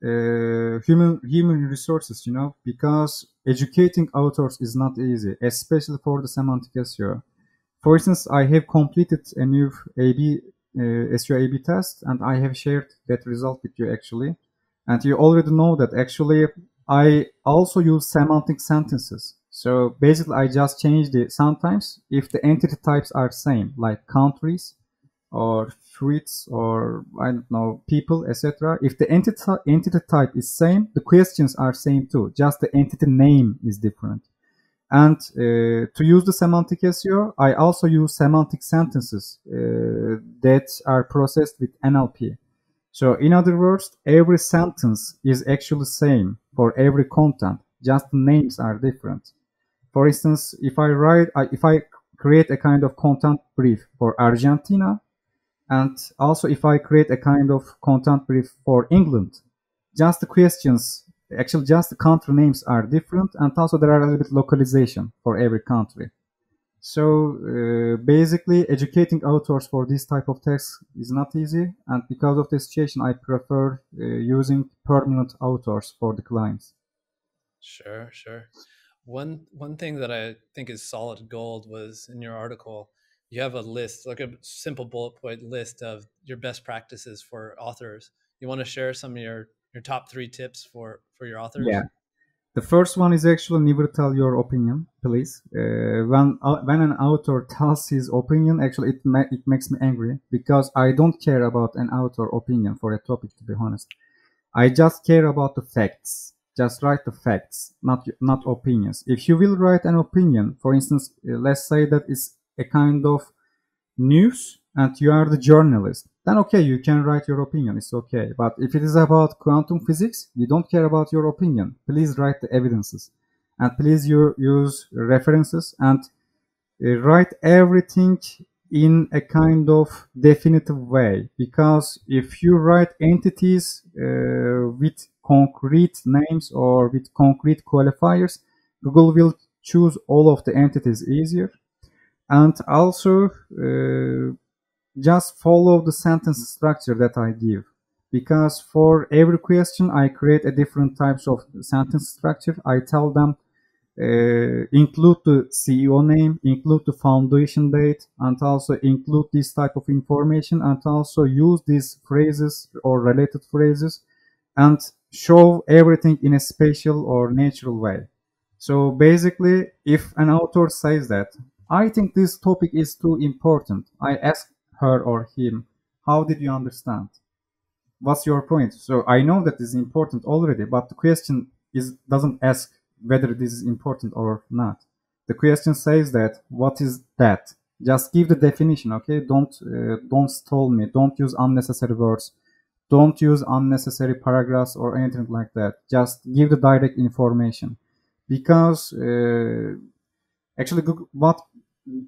uh, human human resources, you know, because educating authors is not easy, especially for the semantic S E O. For instance, I have completed a new A B, uh, S E O A B test, and I have shared that result with you actually. And you already know that actually I also use semantic sentences. So basically I just changed it sometimes if the entity types are same, like countries or streets or I don't know, people, et cetera. If the entity, entity type is same, the questions are same too, just the entity name is different. And uh, to use the semantic S E O, I also use semantic sentences uh, that are processed with N L P. So in other words, every sentence is actually same for every content, just names are different. For instance, if I write, I, if I create a kind of content brief for Argentina, and also if I create a kind of content brief for England, just the questions actually, just the country names are different, and also there are a little bit localization for every country. So uh, basically, educating authors for this type of text is not easy, and because of the situation, I prefer uh, using permanent authors for the clients. Sure, sure. One one thing that I think is solid gold was in your article. You have a list, like a simple bullet point list of your best practices for authors. You want to share some of your Your top three tips for for your authors? Yeah, The first one is actually never tell your opinion, please. Uh, when uh, when an author tells his opinion, actually it ma it makes me angry, because I don't care about an author opinion for a topic, to be honest. I just care about the facts. Just write the facts, not not opinions. If you will write an opinion, for instance, uh, let's say that it's a kind of news and you are the journalist, then okay, you can write your opinion, it's okay. But if it is about quantum physics, we don't care about your opinion. Please write the evidences, and please you use references, and uh, write everything in a kind of definitive way. Because if you write entities uh, with concrete names or with concrete qualifiers, Google will choose all of the entities easier. And also uh, just follow the sentence structure that I give, because for every question I create a different types of sentence structure. I tell them uh, include the C E O name, include the foundation date, and also include this type of information, and also use these phrases or related phrases, and show everything in a spatial or natural way. So basically, if an author says that, I think this topic is too important, I ask her or him, how did you understand? What's your point? So I know that is important already, but the question is doesn't ask whether this is important or not. The question says that, what is that? Just give the definition, okay? Don't uh, don't stall me. Don't use unnecessary words. Don't use unnecessary paragraphs or anything like that. Just give the direct information, because uh, actually Google, what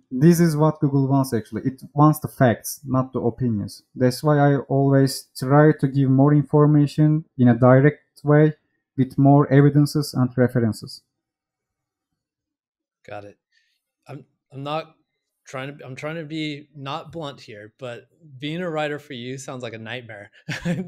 this is what Google wants actually. It wants the facts, not the opinions. That's why I always try to give more information in a direct way with more evidences and references. Got it. I'm I'm not trying to I'm trying to be not blunt here, but being a writer for you sounds like a nightmare.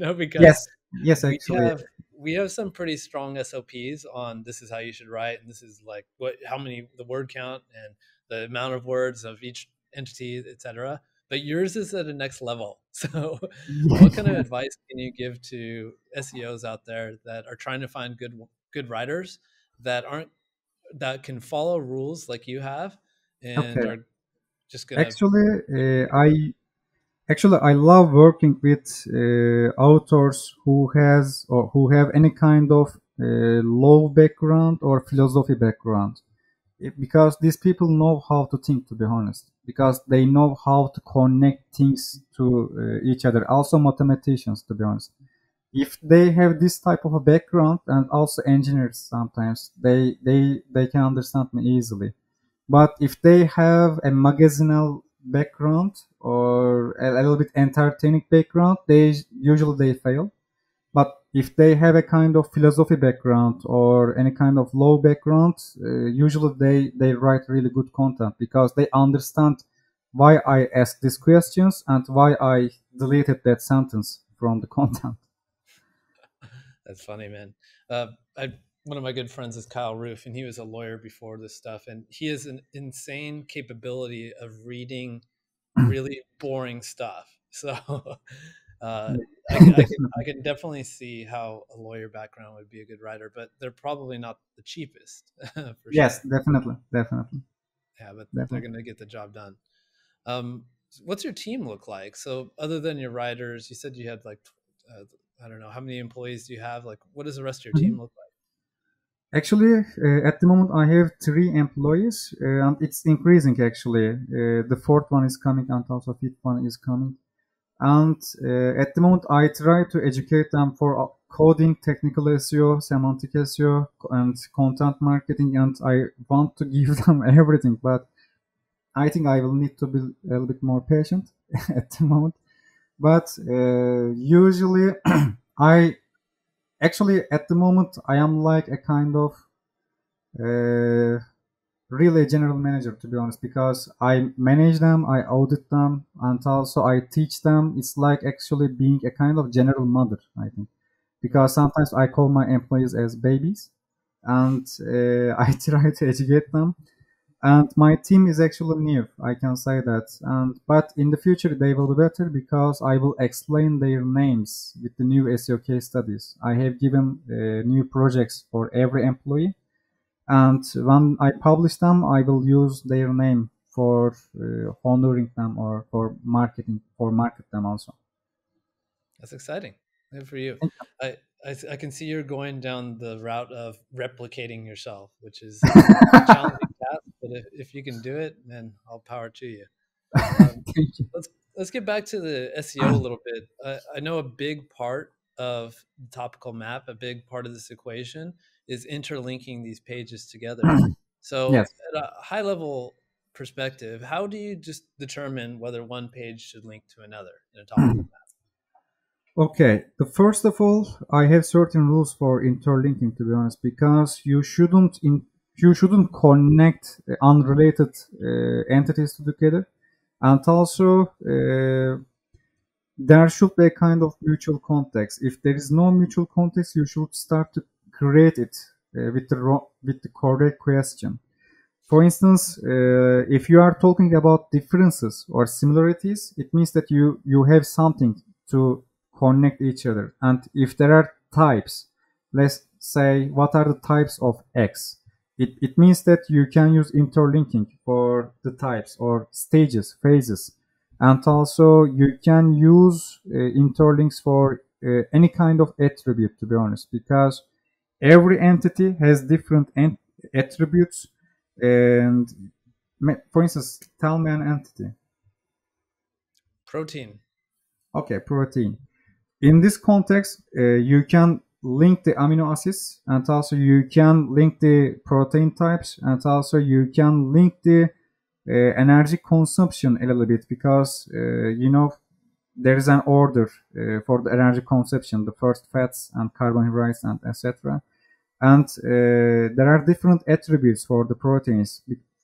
No, because yes, yes, actually. We have, we have some pretty strong S O Ps on this is how you should write, and this is like what how many the word count and the amount of words of each entity, et cetera, but yours is at a next level. So what kind of advice can you give to S E Os out there that are trying to find good, good writers that aren't, that can follow rules like you have and okay. are just going to actually, uh, I actually, I love working with uh, authors who has, or who have any kind of uh, law background or philosophy background. Because these people know how to think, to be honest, because they know how to connect things to uh, each other. Also mathematicians, to be honest, if they have this type of a background, and also engineers sometimes, they they they can understand me easily. But if they have a magazinal background or a, a little bit entertaining background, they usually they fail. But if they have a kind of philosophy background or any kind of law background, uh, usually they, they write really good content, because they understand why I asked these questions and why I deleted that sentence from the content. That's funny, man. Uh, I, one of my good friends is Kyle Roof, and he was a lawyer before this stuff. And he has an insane capability of reading really boring stuff. So... Uh, I, can, I, can, I can definitely see how a lawyer background would be a good writer, but they're probably not the cheapest. For yes, sure. definitely, definitely. Yeah, but definitely. They're going to get the job done. Um, what's your team look like? So other than your writers, you said you had like, uh, I don't know, how many employees do you have? Like, what does the rest of your mm-hmm. team look like? Actually, uh, at the moment, I have three employees, uh, and it's increasing, actually. Uh, the fourth one is coming, and also fifth one is coming. And uh, at the moment, I try to educate them for coding, technical S E O, semantic S E O, and content marketing. And I want to give them everything, but I think I will need to be a little bit more patient at the moment. But uh, usually, I actually at the moment, I am like a kind of uh, really general manager, to be honest, because I manage them, I audit them, and also I teach them. It's like actually being a kind of general mother, I think, because sometimes I call my employees as babies, and uh, I try to educate them. And my team is actually new, I can say that. And but in the future they will be better because I will explain their names with the new S E O case studies. I have given uh, new projects for every employee. And when I publish them, I will use their name for uh, honoring them or for marketing, for market them also. That's exciting. Good for you. I, I, I can see you're going down the route of replicating yourself, which is a challenging task, but if, if you can do it, then all power to you. Um, let's, let's get back to the S E O a little bit. I, I know a big part of the topical map, a big part of this equation is interlinking these pages together. So yes. At a high level perspective, how do you just determine whether one page should link to another in a topical map? Okay, the first of all, I have certain rules for interlinking, to be honest, because you shouldn't in, you shouldn't connect unrelated uh, entities together, and also uh, there should be a kind of mutual context. If there is no mutual context, you should start to create it uh, with the with the correct question. For instance, uh, if you are talking about differences or similarities, it means that you you have something to connect each other. And if there are types, let's say what are the types of X, it, it means that you can use interlinking for the types or stages, phases, and also you can use uh, interlinks for uh, any kind of attribute, to be honest, because every entity has different ent attributes. And for instance, tell me an entity. Protein. Okay, protein. In this context, uh, you can link the amino acids, and also you can link the protein types, and also you can link the uh, energy consumption a little bit, because, uh, you know, there is an order uh, for the energy consumption, the first fats and carbohydrates and et cetera. And uh, there are different attributes for the proteins,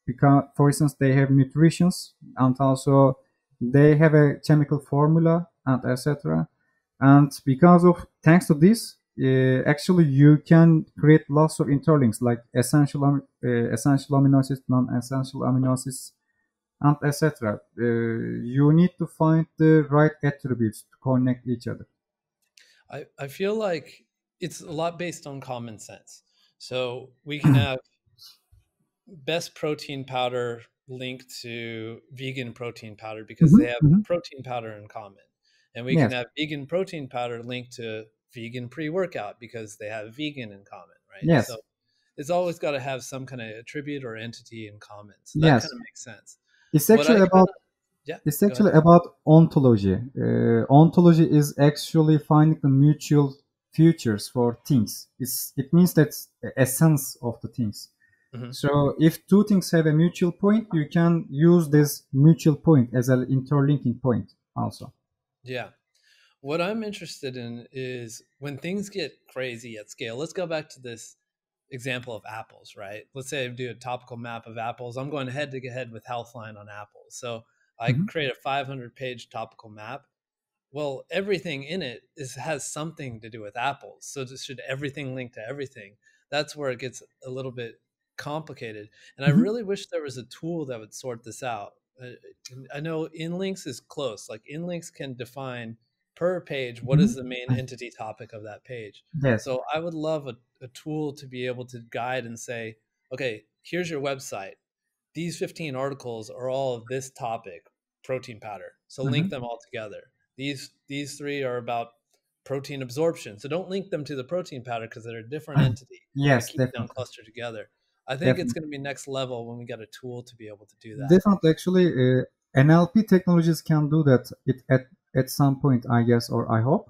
because, for instance, they have nutrients, and also they have a chemical formula and et cetera. And because of, thanks to this, uh, actually you can create lots of interlinks like essential, uh, essential amino acids, non-essential amino acids, and et cetera. Uh, you need to find the right attributes to connect each other. I, I feel like it's a lot based on common sense. So we can have best protein powder linked to vegan protein powder because mm-hmm, they have mm-hmm. protein powder in common. And we yes. can have vegan protein powder linked to vegan pre-workout because they have vegan in common, right? Yes. So it's always got to have some kind of attribute or entity in common. So that yes. kind of makes sense. It's actually about kinda, yeah, it's actually about ontology. Uh, ontology is actually finding the mutual features for things. It's, it means that's the essence of the things. Mm-hmm. So if two things have a mutual point, you can use this mutual point as an interlinking point also. Yeah. What I'm interested in is when things get crazy at scale. Let's go back to this example of apples, right? Let's say I do a topical map of apples. I'm going head to head with Healthline on apples. So I mm-hmm. create a five hundred page topical map. Well, everything in it is, has something to do with apples. So just should everything link to everything? That's where it gets a little bit complicated. And mm-hmm. I really wish there was a tool that would sort this out. I know inlinks is close. Like inlinks can define per page what is the main entity topic of that page. Yes. So I would love a, a tool to be able to guide and say, okay, here's your website. These fifteen articles are all of this topic, protein powder. So mm-hmm. link them all together. These these three are about protein absorption. So don't link them to the protein powder because they're a different entity. Yes, keep them clustered together. I think Definitely. It's going to be next level when we get a tool to be able to do that. Definitely, actually, uh, N L P technologies can do that it, at, at some point, I guess, or I hope.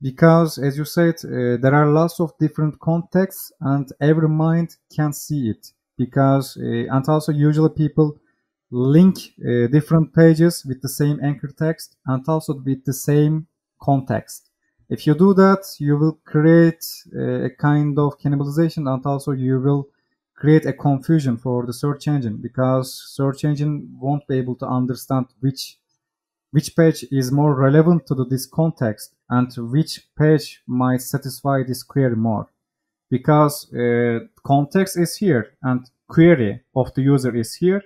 Because, as you said, uh, there are lots of different contexts and every mind can see it. Because, uh, and also usually people link uh, different pages with the same anchor text and also with the same context. If you do that, you will create uh, a kind of cannibalization and also you will create a confusion for the search engine, because search engine won't be able to understand which which page is more relevant to this context and which page might satisfy this query more, because uh, context is here and query of the user is here,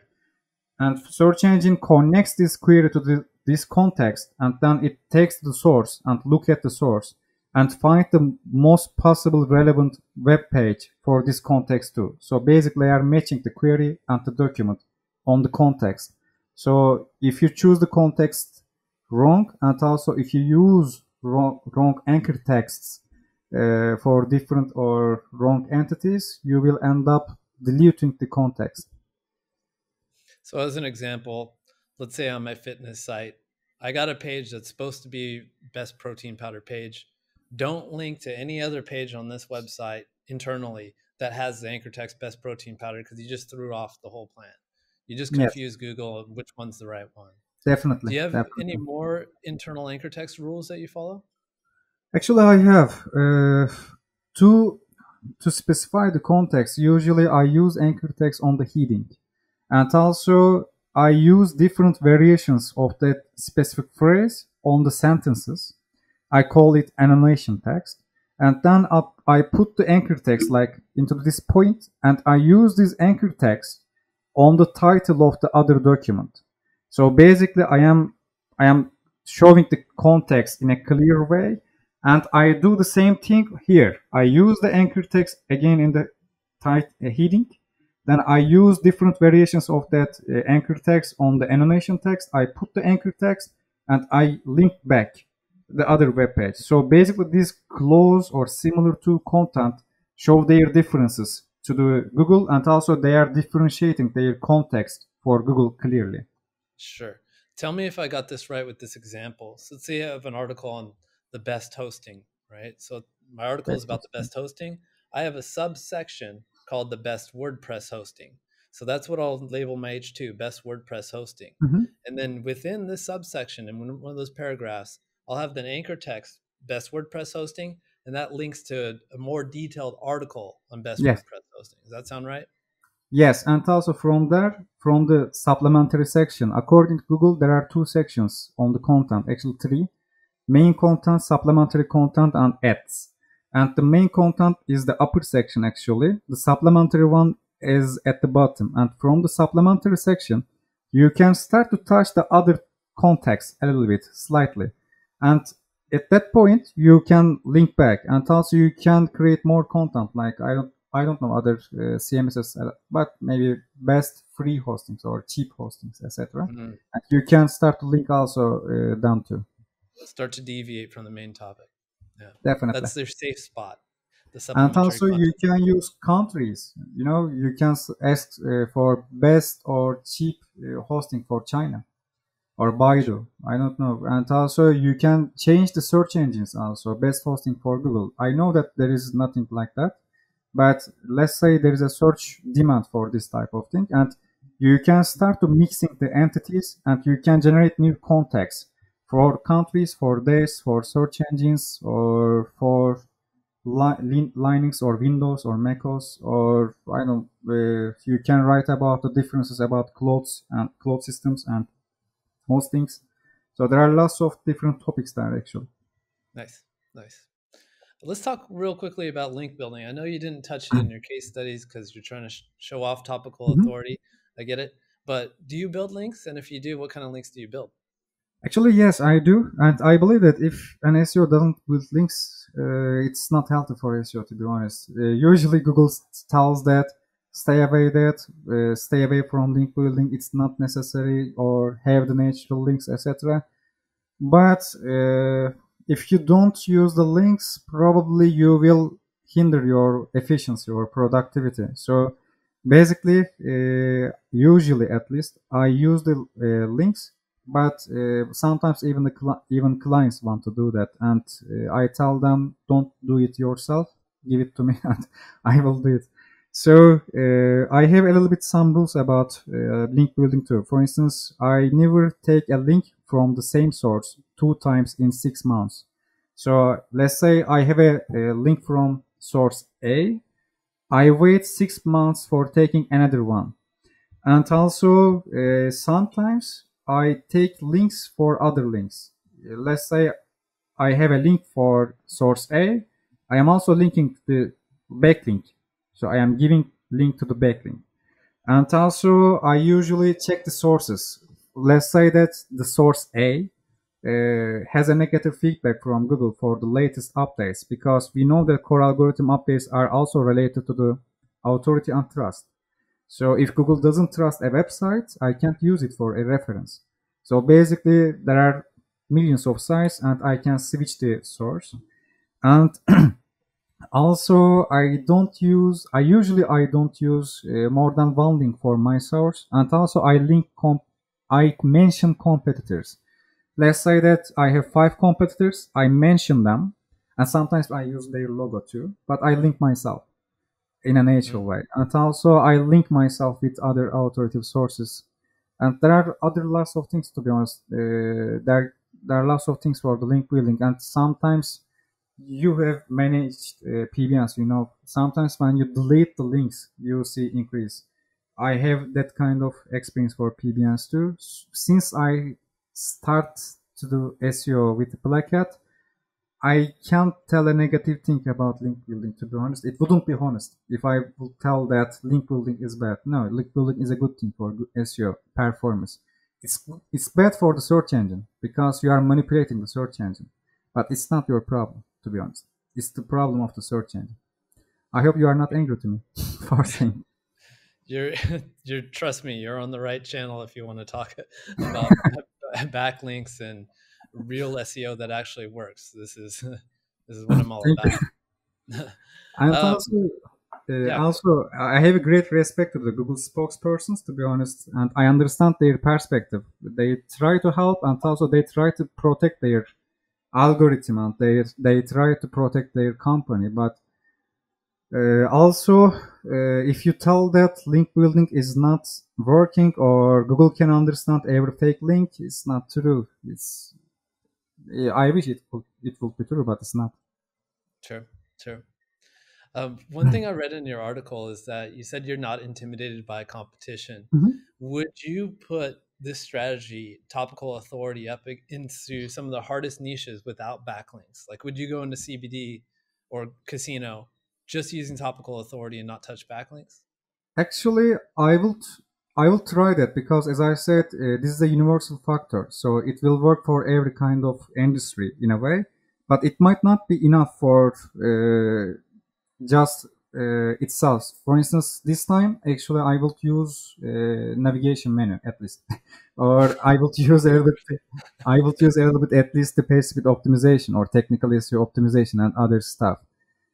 and search engine connects this query to the, this context, and then it takes the source and look at the source and find the most possible relevant web page for this context too. So basically, I'm matching the query and the document on the context. So if you choose the context wrong, and also if you use wrong, wrong anchor texts uh, for different or wrong entities, you will end up diluting the context. So as an example, let's say on my fitness site, I got a page that's supposed to be best protein powder page. Don't link to any other page on this website internally that has the anchor text best protein powder, because you just threw off the whole plan. You just confuse yes. Google on which one's the right one. Definitely. Do you have definitely. any more internal anchor text rules that you follow? Actually, I have. Uh, to, to specify the context, usually I use anchor text on the heading. And also, I use different variations of that specific phrase on the sentences. I call it annotation text. And then up, I put the anchor text like into this point, and I use this anchor text on the title of the other document. So basically, I am, I am showing the context in a clear way. And I do the same thing here. I use the anchor text again in the title heading. Then I use different variations of that uh, anchor text on the annotation text. I put the anchor text and I link back the other web page. So basically, these close or similar to content show their differences to the Google, and also they are differentiating their context for Google clearly. Sure. Tell me if I got this right with this example. So let's say I have an article on the best hosting, right? So my article best is about hosting. the best hosting. I have a subsection called the best WordPress hosting. So that's what I'll label my H two, best WordPress hosting. Mm-hmm. And then within this subsection, in one of those paragraphs, I'll have the anchor text, best WordPress hosting, and that links to a more detailed article on best yes. WordPress hosting. Does that sound right? Yes, and also from there, from the supplementary section, according to Google, there are two sections on the content, actually three. Main content, supplementary content, and ads. And the main content is the upper section actually. The supplementary one is at the bottom. And from the supplementary section, you can start to touch the other context a little bit, slightly. And at that point, you can link back. And also you can create more content. Like I don't, I don't know other uh, C M Ss, but maybe best free hostings or cheap hostings, et cetera. Mm-hmm. And you can start to link also uh, down to. Start to deviate from the main topic. Yeah, definitely. That's their safe spot. The and also content. You can use countries. You know, you can ask uh, for best or cheap uh, hosting for China or Baidu. I don't know. And also you can change the search engines also, best hosting for Google. I know that there is nothing like that, but let's say there is a search demand for this type of thing. And you can start to mixing the entities, and you can generate new contexts. For countries, for this, for search engines, or for li Linux or Windows or macOS, or I don't know, uh, you can write about the differences about clouds and cloud systems and hostings. So there are lots of different topics there actually. Nice, nice. Let's talk real quickly about link building. I know you didn't touch it in your case studies because you're trying to sh show off topical mm-hmm. authority. I get it. But do you build links? And if you do, what kind of links do you build? Actually, yes, I do. And I believe that if an S E O doesn't build links, uh, it's not healthy for S E O, to be honest. Uh, usually, Google tells that, stay away that, uh, stay away from link building, it's not necessary, or have the natural links, et cetera. But uh, if you don't use the links, probably you will hinder your efficiency or productivity. So basically, uh, usually at least, I use the uh, links. But uh, sometimes even the cli even clients want to do that, and uh, I tell them, don't do it yourself, give it to me and I will do it. So uh, I have a little bit some rules about uh, link building too. For instance, I never take a link from the same source two times in six months. So let's say I have a, a link from source A, I wait six months for taking another one. And also uh, sometimes I take links for other links. Let's say I have a link for source A. I am also linking the backlink. So I am giving link to the backlink. And also I usually check the sources. Let's say that the source A uh, has a negative feedback from Google for the latest updates, because we know that core algorithm updates are also related to the authority and trust. So if Google doesn't trust a website, I can't use it for a reference. So basically there are millions of sites and I can switch the source. And also I don't use, I usually I don't use uh, more than one link for my source. And also I link, comp I mention competitors. Let's say that I have five competitors, I mention them. And sometimes I use their logo too, but I link myself in a natural way. And also I link myself with other authoritative sources. And there are other lots of things, to be honest. Uh, there, there are lots of things for the link building. And sometimes you have managed uh, P B Ns, you know. Sometimes when you delete the links, you see increase. I have that kind of experience for P B Ns too. Since I start to do S E O with Black Hat, I can't tell a negative thing about link building, to be honest. It wouldn't be honest if I would tell that link building is bad. No, link building is a good thing for S E O performance. It's, it's bad for the search engine because you are manipulating the search engine. But it's not your problem, to be honest. It's the problem of the search engine. I hope you are not angry to me for saying. You're, you're, trust me, you're on the right channel if you want to talk about backlinks and real S E O that actually works. This is this is what I'm all about. And um, also, uh, yeah. also, I have a great respect to the Google spokespersons, to be honest, and I understand their perspective. They try to help, and also they try to protect their algorithm, and they they try to protect their company. But uh, also, uh, if you tell that link building is not working or Google can understand every fake link, it's not true. It's I wish it would, it would be true, but it's not. Sure, sure. Um, one thing I read in your article is that you said you're not intimidated by competition. Mm-hmm. Would you put this strategy, topical authority, up into some of the hardest niches without backlinks? Like, would you go into C B D or casino just using topical authority and not touch backlinks? Actually, I would... I will try that because, as I said, uh, this is a universal factor. So it will work for every kind of industry in a way, but it might not be enough for uh, just uh, itself. For instance, this time, actually, I will use uh, navigation menu at least, or I will use a little bit, I will use a little bit at least the pace with optimization or technical S E O optimization and other stuff.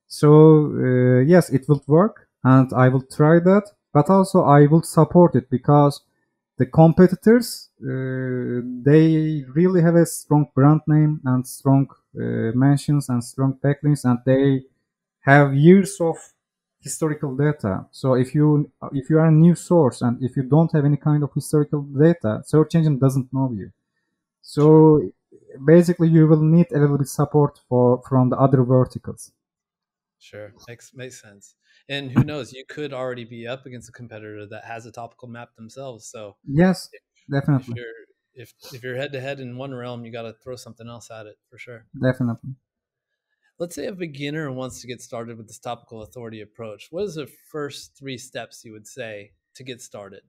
So uh, yes, it will work and I will try that. But also I will support it because the competitors, uh, they really have a strong brand name and strong uh, mentions and strong backlinks, and they have years of historical data. So if you, if you are a new source and if you don't have any kind of historical data, search engine doesn't know you. So basically you will need a little bit support for, from the other verticals. Sure, makes, makes sense. And who knows, you could already be up against a competitor that has a topical map themselves. So yes, if, definitely. If you're, if, if you're head to head in one realm, you got to throw something else at it for sure. Definitely. Let's say a beginner wants to get started with this topical authority approach. What is the first three steps you would say to get started?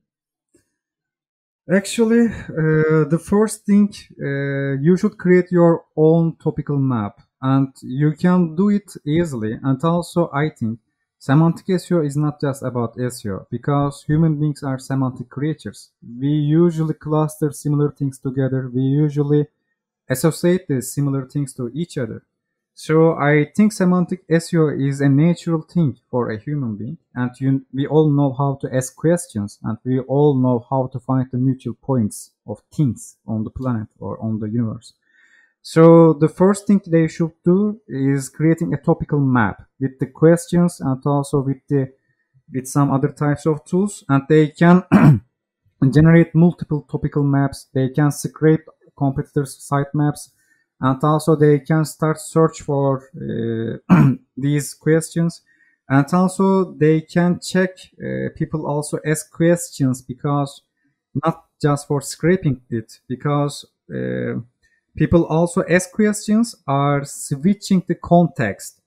Actually, uh, the first thing, uh, you should create your own topical map, and you can do it easily. And also, I think semantic S E O is not just about S E O, because human beings are semantic creatures. We usually cluster similar things together. We usually associate the similar things to each other. So I think semantic S E O is a natural thing for a human being. And you, we all know how to ask questions, and we all know how to find the mutual points of things on the planet or on the universe. So the first thing they should do is creating a topical map with the questions and also with the with some other types of tools, and they can generate multiple topical maps. They can scrape competitors' sitemaps, and also they can start search for uh, these questions, and also they can check uh, people also ask questions, because not just for scraping it, because uh, people also ask questions are switching the context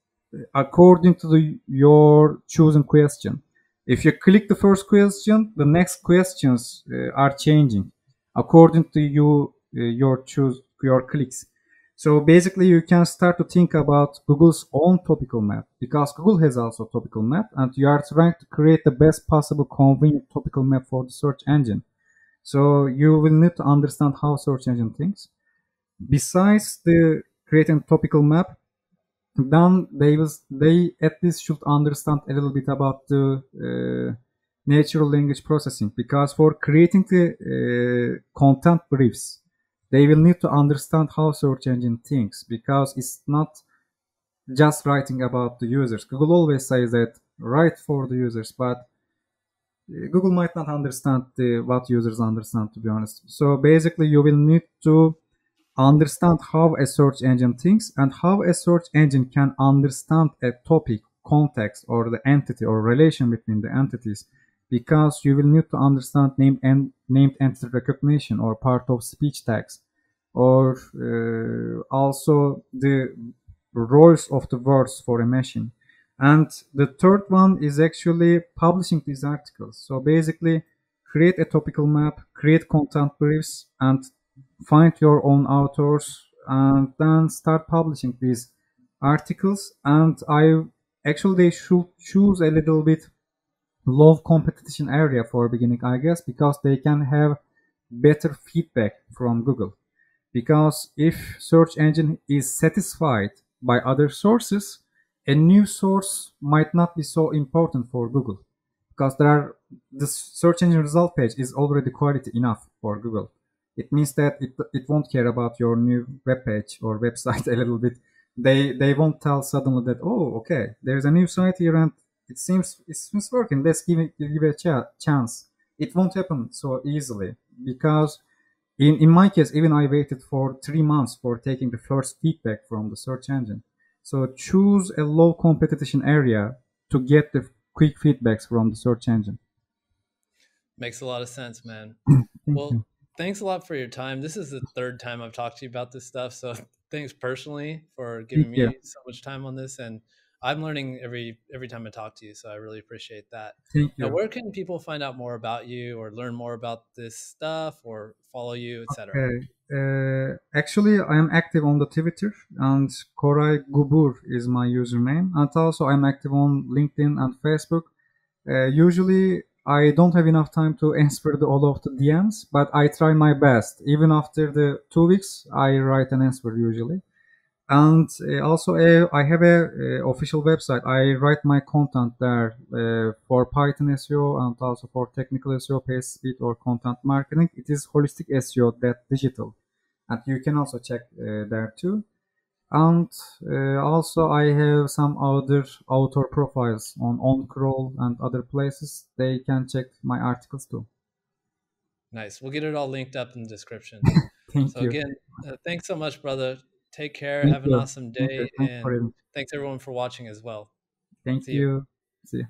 according to the, your chosen question. If you click the first question, the next questions uh, are changing according to you, uh, your choose, your clicks. So basically you can start to think about Google's own topical map, because Google has also topical map, and you are trying to create the best possible convenient topical map for the search engine. So you will need to understand how search engine thinks. Besides the creating topical map, then they will, they at least should understand a little bit about the uh, natural language processing, because for creating the uh, content briefs, they will need to understand how search engine thinks, because it's not just writing about the users. Google always says that write for the users, but Google might not understand the, what users understand, to be honest. So basically you will need to understand how a search engine thinks and how a search engine can understand a topic, context, or the entity or relation between the entities, because you will need to understand name and named entity recognition or part of speech tags, or uh, also the roles of the words for a machine. And the third one is actually publishing these articles. So basically create a topical map, create content briefs, and find your own authors, and then start publishing these articles. And I actually should choose a little bit low competition area for beginning, I guess, because they can have better feedback from Google. Because if search engine is satisfied by other sources, a new source might not be so important for Google, because there are, the search engine result page is already quality enough for Google. It means that it, it won't care about your new web page or website a little bit. They they won't tell suddenly that, oh, okay, there's a new site here and it seems it seems working. Let's give it give it a ch chance. It won't happen so easily, because in in my case, even I waited for three months for taking the first feedback from the search engine. So choose a low competition area to get the quick feedbacks from the search engine. Makes a lot of sense, man. Well. You. Thanks a lot for your time. This is the third time I've talked to you about this stuff. So thanks personally for giving me yeah. so much time on this. And I'm learning every every time I talk to you. So I really appreciate that. Thank you. Now, where can people find out more about you or learn more about this stuff or follow you, et cetera? Okay. Uh, actually, I am active on the Twitter, and Koray Gubur is my username. And also I'm active on LinkedIn and Facebook. Uh, usually, I don't have enough time to answer the, all of the D Ms, but I try my best. Even after the two weeks, I write an answer usually. And also, uh, I have an official website. I write my content there uh, for Python S E O and also for technical S E O, PageSpeed, or content marketing. It is holistic S E O dot digital. And you can also check uh, there too. And uh, also I have some other author profiles on OnCrawl and other places. They can check my articles too. Nice. We'll get it all linked up in the description. Thank so you. Again, uh, thanks so much, brother. Take care. Thank Have you. An awesome day. Thank and thanks everyone for watching as well. Thank See you. you. See you.